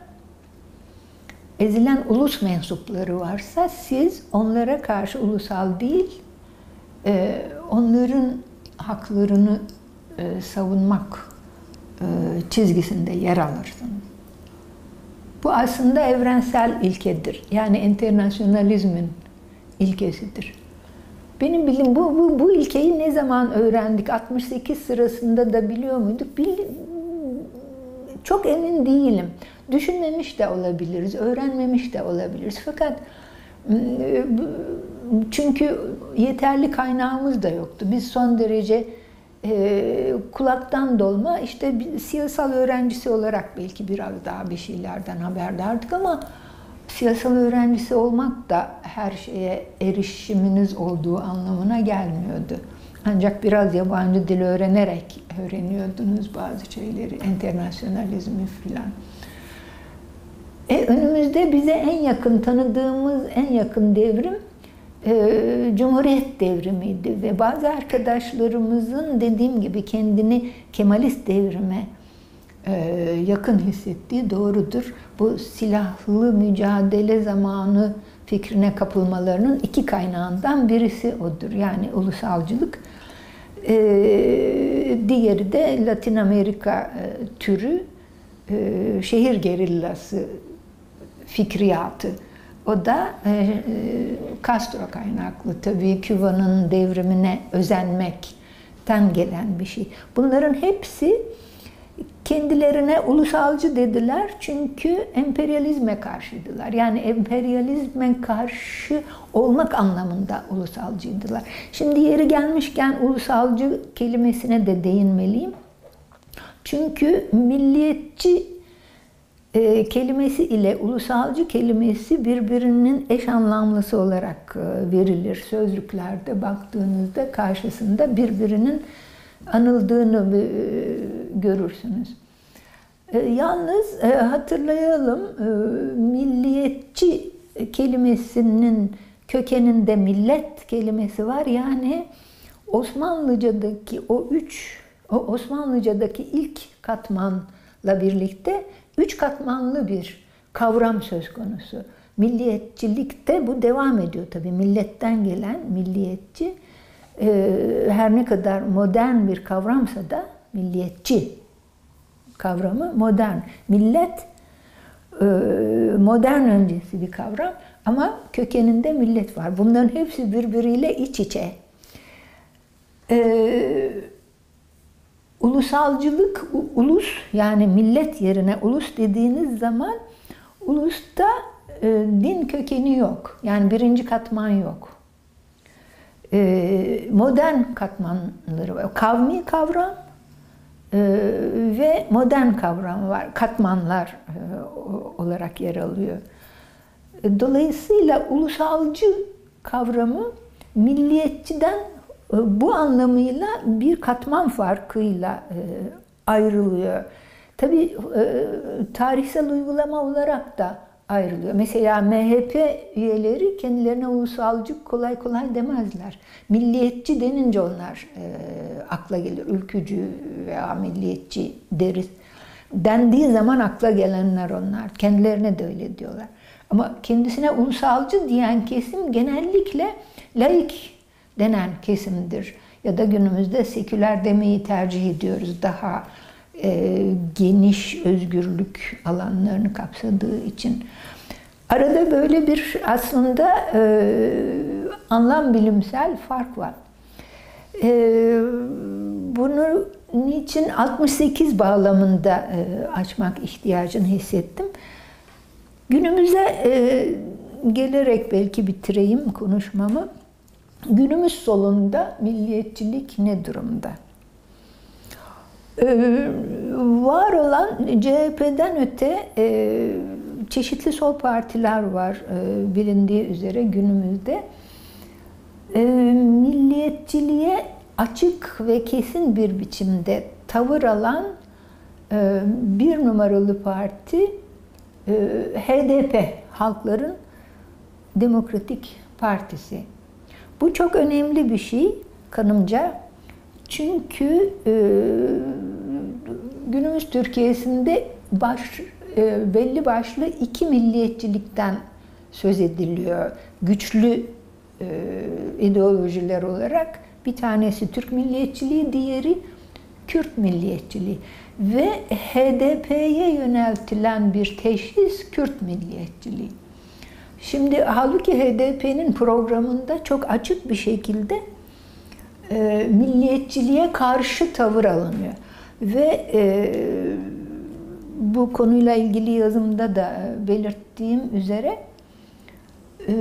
ezilen ulus mensupları varsa siz onlara karşı ulusal değil, e, onların haklarını e, savunmak e, çizgisinde yer alırsınız. Bu aslında evrensel ilkedir. Yani internasyonalizmin ilkesidir. Benim bilim bu, bu, bu ilkeyi ne zaman öğrendik? altmış sekiz sırasında da biliyor muyduk? Bil, çok emin değilim. Düşünmemiş de olabiliriz, öğrenmemiş de olabiliriz. Fakat çünkü yeterli kaynağımız da yoktu. Biz son derece E, kulaktan dolma, işte bir, siyasal öğrencisi olarak belki biraz daha bir şeylerden haberdardık ama siyasal öğrencisi olmak da her şeye erişiminiz olduğu anlamına gelmiyordu. Ancak biraz yabancı dil öğrenerek öğreniyordunuz bazı şeyleri, internasyonalizmi filan. E, önümüzde bize en yakın, tanıdığımız en yakın devrim Cumhuriyet devrimiydi ve bazı arkadaşlarımızın dediğim gibi kendini Kemalist devrime yakın hissettiği doğrudur. Bu silahlı mücadele zamanı fikrine kapılmalarının iki kaynağından birisi odur. Yani ulusalcılık, diğeri de Latin Amerika türü şehir gerillası fikriyatı. O da e, Castro kaynaklı, tabii Küba'nın devrimine özenmekten gelen bir şey. Bunların hepsi kendilerine ulusalcı dediler çünkü emperyalizme karşıydılar. Yani emperyalizme karşı olmak anlamında ulusalcıydılar. Şimdi yeri gelmişken ulusalcı kelimesine de değinmeliyim. Çünkü milliyetçi e, kelimesi ile ulusalcı kelimesi birbirinin eş anlamlısı olarak e, verilir. Sözlüklerde baktığınızda karşısında birbirinin anıldığını e, görürsünüz. E, yalnız e, hatırlayalım, e, milliyetçi kelimesinin kökeninde millet kelimesi var. Yani Osmanlıca'daki o üç, o Osmanlıca'daki ilk katmanla birlikte üç katmanlı bir kavram söz konusu. Milliyetçilikte bu devam ediyor tabii. Milletten gelen milliyetçi e, her ne kadar modern bir kavramsa da milliyetçi kavramı modern. Millet e, modern öncesi bir kavram ama kökeninde millet var. Bunların hepsi birbiriyle iç içe. Ee, ulusalcılık, ulus yani millet yerine ulus dediğiniz zaman ulusta e, din kökeni yok. Yani birinci katman yok. E, modern katmanları var. Kavmi kavram e, ve modern kavram var. Katmanlar e, olarak yer alıyor. Dolayısıyla ulusalcı kavramı milliyetçiden bu anlamıyla bir katman farkıyla ayrılıyor. Tabii tarihsel uygulama olarak da ayrılıyor. Mesela M H P üyeleri kendilerine ulusalcı kolay kolay demezler. Milliyetçi denince onlar akla gelir. Ülkücü veya milliyetçi deriz. Dendiği zaman akla gelenler onlar. Kendilerine de öyle diyorlar. Ama kendisine ulusalcı diyen kesim genellikle laik denen kesimdir. Ya da günümüzde seküler demeyi tercih ediyoruz. Daha e, geniş özgürlük alanlarını kapsadığı için. Arada böyle bir aslında e, anlam bilimsel fark var. E, bunu niçin altmış sekiz bağlamında e, açmak ihtiyacını hissettim. Günümüze e, gelerek belki bitireyim konuşmamı. Günümüz solunda milliyetçilik ne durumda? Ee, var olan C H P'den öte e, çeşitli sol partiler var e, bilindiği üzere günümüzde. E, milliyetçiliğe açık ve kesin bir biçimde tavır alan e, bir numaralı parti e, H D P, Halkların Demokratik Partisi. Bu çok önemli bir şey kanımca. Çünkü e, günümüz Türkiye'sinde baş, e, belli başlı iki milliyetçilikten söz ediliyor. Güçlü e, ideolojiler olarak bir tanesi Türk milliyetçiliği, diğeri Kürt milliyetçiliği. Ve H D P'ye yöneltilen bir teşhis Kürt milliyetçiliği. Şimdi halbuki H D P'nin programında çok açık bir şekilde e, milliyetçiliğe karşı tavır alınıyor. Ve e, bu konuyla ilgili yazımda da belirttiğim üzere e,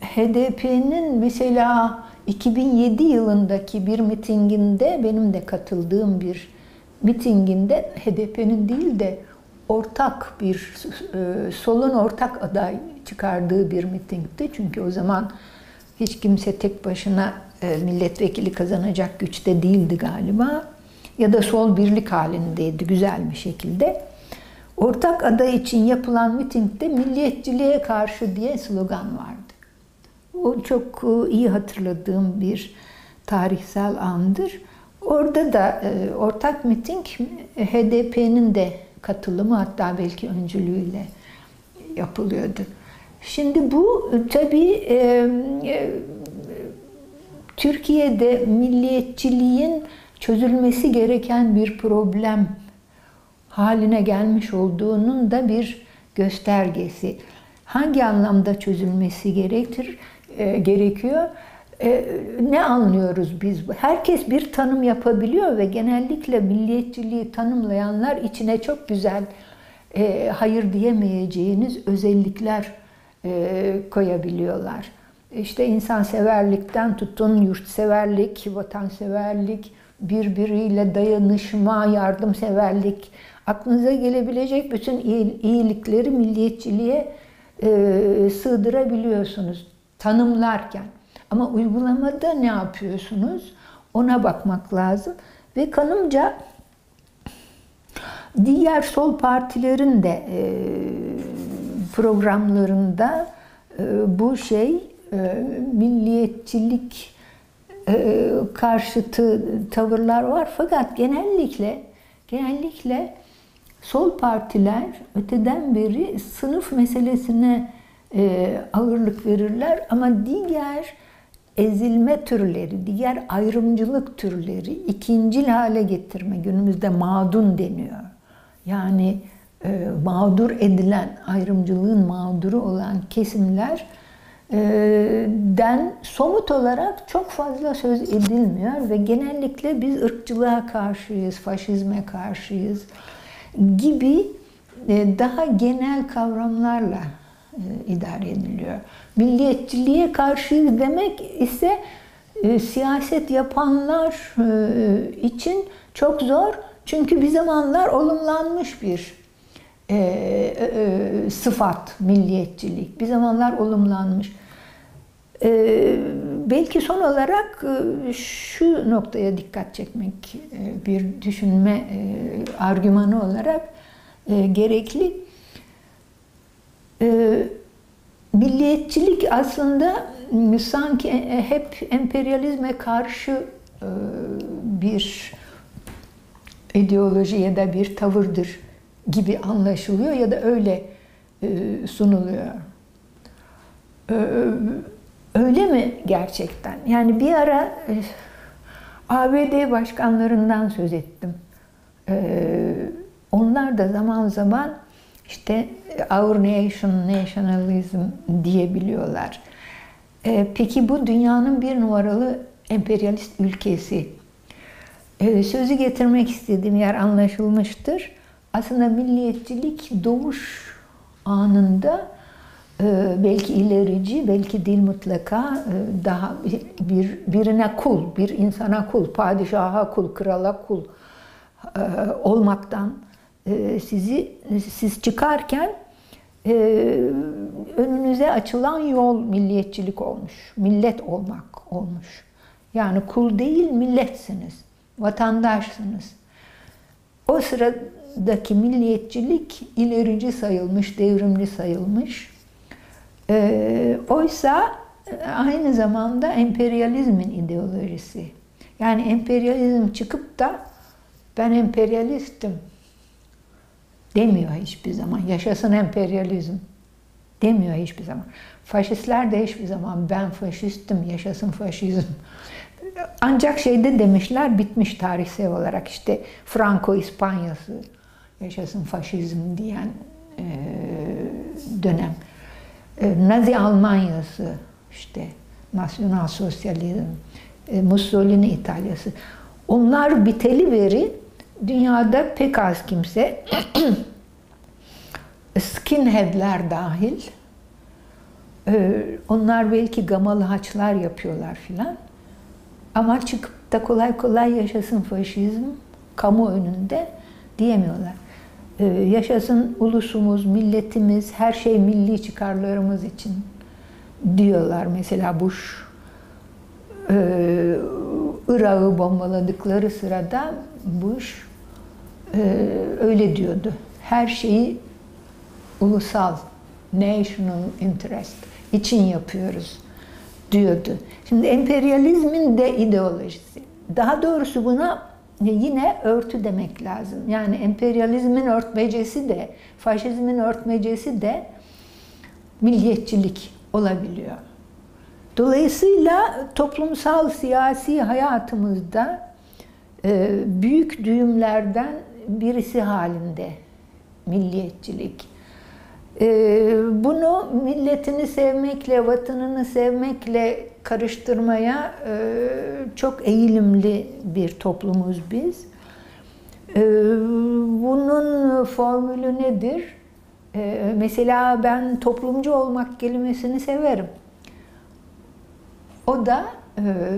H D P'nin mesela iki bin yedi yılındaki bir mitinginde, benim de katıldığım bir mitinginde H D P'nin değil de ortak bir, solun ortak aday çıkardığı bir mitingdi. Çünkü o zaman hiç kimse tek başına milletvekili kazanacak güçte değildi galiba. Ya da sol birlik halindeydi güzel bir şekilde. Ortak aday için yapılan mitingde milliyetçiliğe karşı diye slogan vardı. O çok iyi hatırladığım bir tarihsel andır. Orada da ortak miting H D P'nin de katılımı, hatta belki öncülüğüyle yapılıyordu. Şimdi bu tabii e, e, Türkiye'de milliyetçiliğin çözülmesi gereken bir problem haline gelmiş olduğunun da bir göstergesi. Hangi anlamda çözülmesi gerektir, e, gerekiyor? E, ne anlıyoruz biz? Herkes bir tanım yapabiliyor ve genellikle milliyetçiliği tanımlayanlar içine çok güzel e, hayır diyemeyeceğiniz özellikler e, koyabiliyorlar. İşte insanseverlikten tutun, yurtseverlik, vatanseverlik, birbiriyle dayanışma, yardımseverlik, aklınıza gelebilecek bütün iyilikleri milliyetçiliğe e, sığdırabiliyorsunuz tanımlarken. Ama uygulamada ne yapıyorsunuz? Ona bakmak lazım. Ve kanımca diğer sol partilerin de e, programlarında e, bu şey e, milliyetçilik e, karşıtı tavırlar var. Fakat genellikle genellikle sol partiler öteden beri sınıf meselesine e, ağırlık verirler ama diğer ezilme türleri, diğer ayrımcılık türleri ikincil hale getirme, günümüzde mağdun deniyor. Yani e, mağdur edilen, ayrımcılığın mağduru olan kesimler e, den somut olarak çok fazla söz edilmiyor ve genellikle biz ırkçılığa karşıyız, faşizme karşıyız gibi e, daha genel kavramlarla e, idare ediliyor. Milliyetçiliğe karşıyız demek ise e, siyaset yapanlar e, için çok zor. Çünkü bir zamanlar olumlanmış bir e, e, sıfat, milliyetçilik. Bir zamanlar olumlanmış. E, belki son olarak e, şu noktaya dikkat çekmek e, bir düşünme e, argümanı olarak e, gerekli. E, milliyetçilik aslında sanki hep emperyalizme karşı e, bir ideoloji ya da bir tavırdır gibi anlaşılıyor ya da öyle sunuluyor. Öyle mi gerçekten? Yani bir ara A B D başkanlarından söz ettim. Onlar da zaman zaman işte our nation, nationalism diyebiliyorlar. Peki bu dünyanın bir numaralı emperyalist ülkesi. Sözü getirmek istediğim yer anlaşılmıştır. Aslında milliyetçilik doğuş anında belki ilerici, belki değil mutlaka daha bir, birine kul, bir insana kul, padişaha kul, krala kul olmaktan sizi siz çıkarken önünüze açılan yol milliyetçilik olmuş, millet olmak olmuş. Yani kul değil, milletsiniz. Vatandaşsınız. O sıradaki milliyetçilik ilerici sayılmış, devrimli sayılmış. E, oysa aynı zamanda emperyalizmin ideolojisi. Yani emperyalizm çıkıp da ben emperyalistim demiyor hiçbir zaman. Yaşasın emperyalizm demiyor hiçbir zaman. Faşistler de hiçbir zaman ben faşistim, yaşasın faşizm. Ancak şeyde demişler, bitmiş tarihsel olarak işte Franco İspanyası, yaşasın faşizm diyen e, dönem. E, Nazi Almanyası, işte Nasyonal Sosyalizm, e, Mussolini İtalyası. Onlar biteli beri dünyada pek az kimse, skinheadler dahil, e, onlar belki gamalı haçlar yapıyorlar filan. Ama çıkıp da kolay kolay yaşasın faşizm kamu önünde diyemiyorlar. Ee, yaşasın ulusumuz, milletimiz, her şey milli çıkarlarımız için diyorlar. Mesela Bush, ee, Irak'ı bombaladıkları sırada Bush e, öyle diyordu. Her şeyi ulusal, national interest için yapıyoruz diyordu. Şimdi emperyalizmin de ideolojisi. Daha doğrusu buna yine örtü demek lazım. Yani emperyalizmin örtmecesi de, faşizmin örtmecesi de milliyetçilik olabiliyor. Dolayısıyla toplumsal, siyasi hayatımızda büyük düğümlerden birisi halinde milliyetçilik. Bunu milletini sevmekle, vatanını sevmekle karıştırmaya çok eğilimli bir toplumuz biz. Bunun formülü nedir? Mesela ben toplumcu olmak kelimesini severim. O da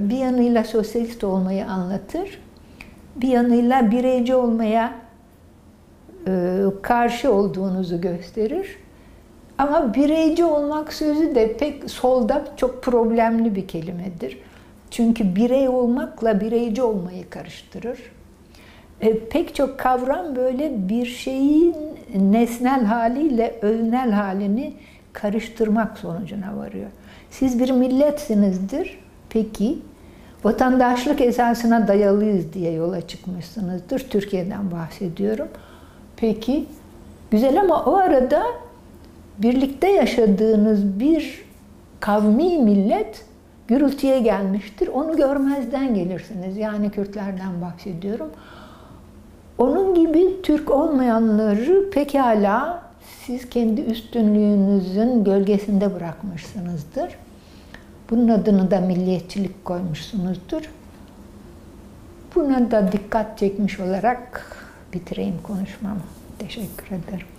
bir yanıyla sosyalist olmayı anlatır, bir yanıyla bireyci olmaya karşı olduğunuzu gösterir. Ama bireyci olmak sözü de pek solda çok problemli bir kelimedir. Çünkü birey olmakla bireyci olmayı karıştırır. E, pek çok kavram böyle bir şeyin nesnel haliyle öznel halini karıştırmak sonucuna varıyor. Siz bir milletsinizdir, peki vatandaşlık esasına dayalıyız diye yola çıkmışsınızdır. Türkiye'den bahsediyorum. Peki, güzel ama o arada birlikte yaşadığınız bir kavmi millet gürültüye gelmiştir. Onu görmezden gelirsiniz. Yani Kürtlerden bahsediyorum. Onun gibi Türk olmayanları pekala siz kendi üstünlüğünüzün gölgesinde bırakmışsınızdır. Bunun adını da milliyetçilik koymuşsunuzdur. Buna da dikkat çekmiş olarak bitireyim konuşmamı. Teşekkür ederim.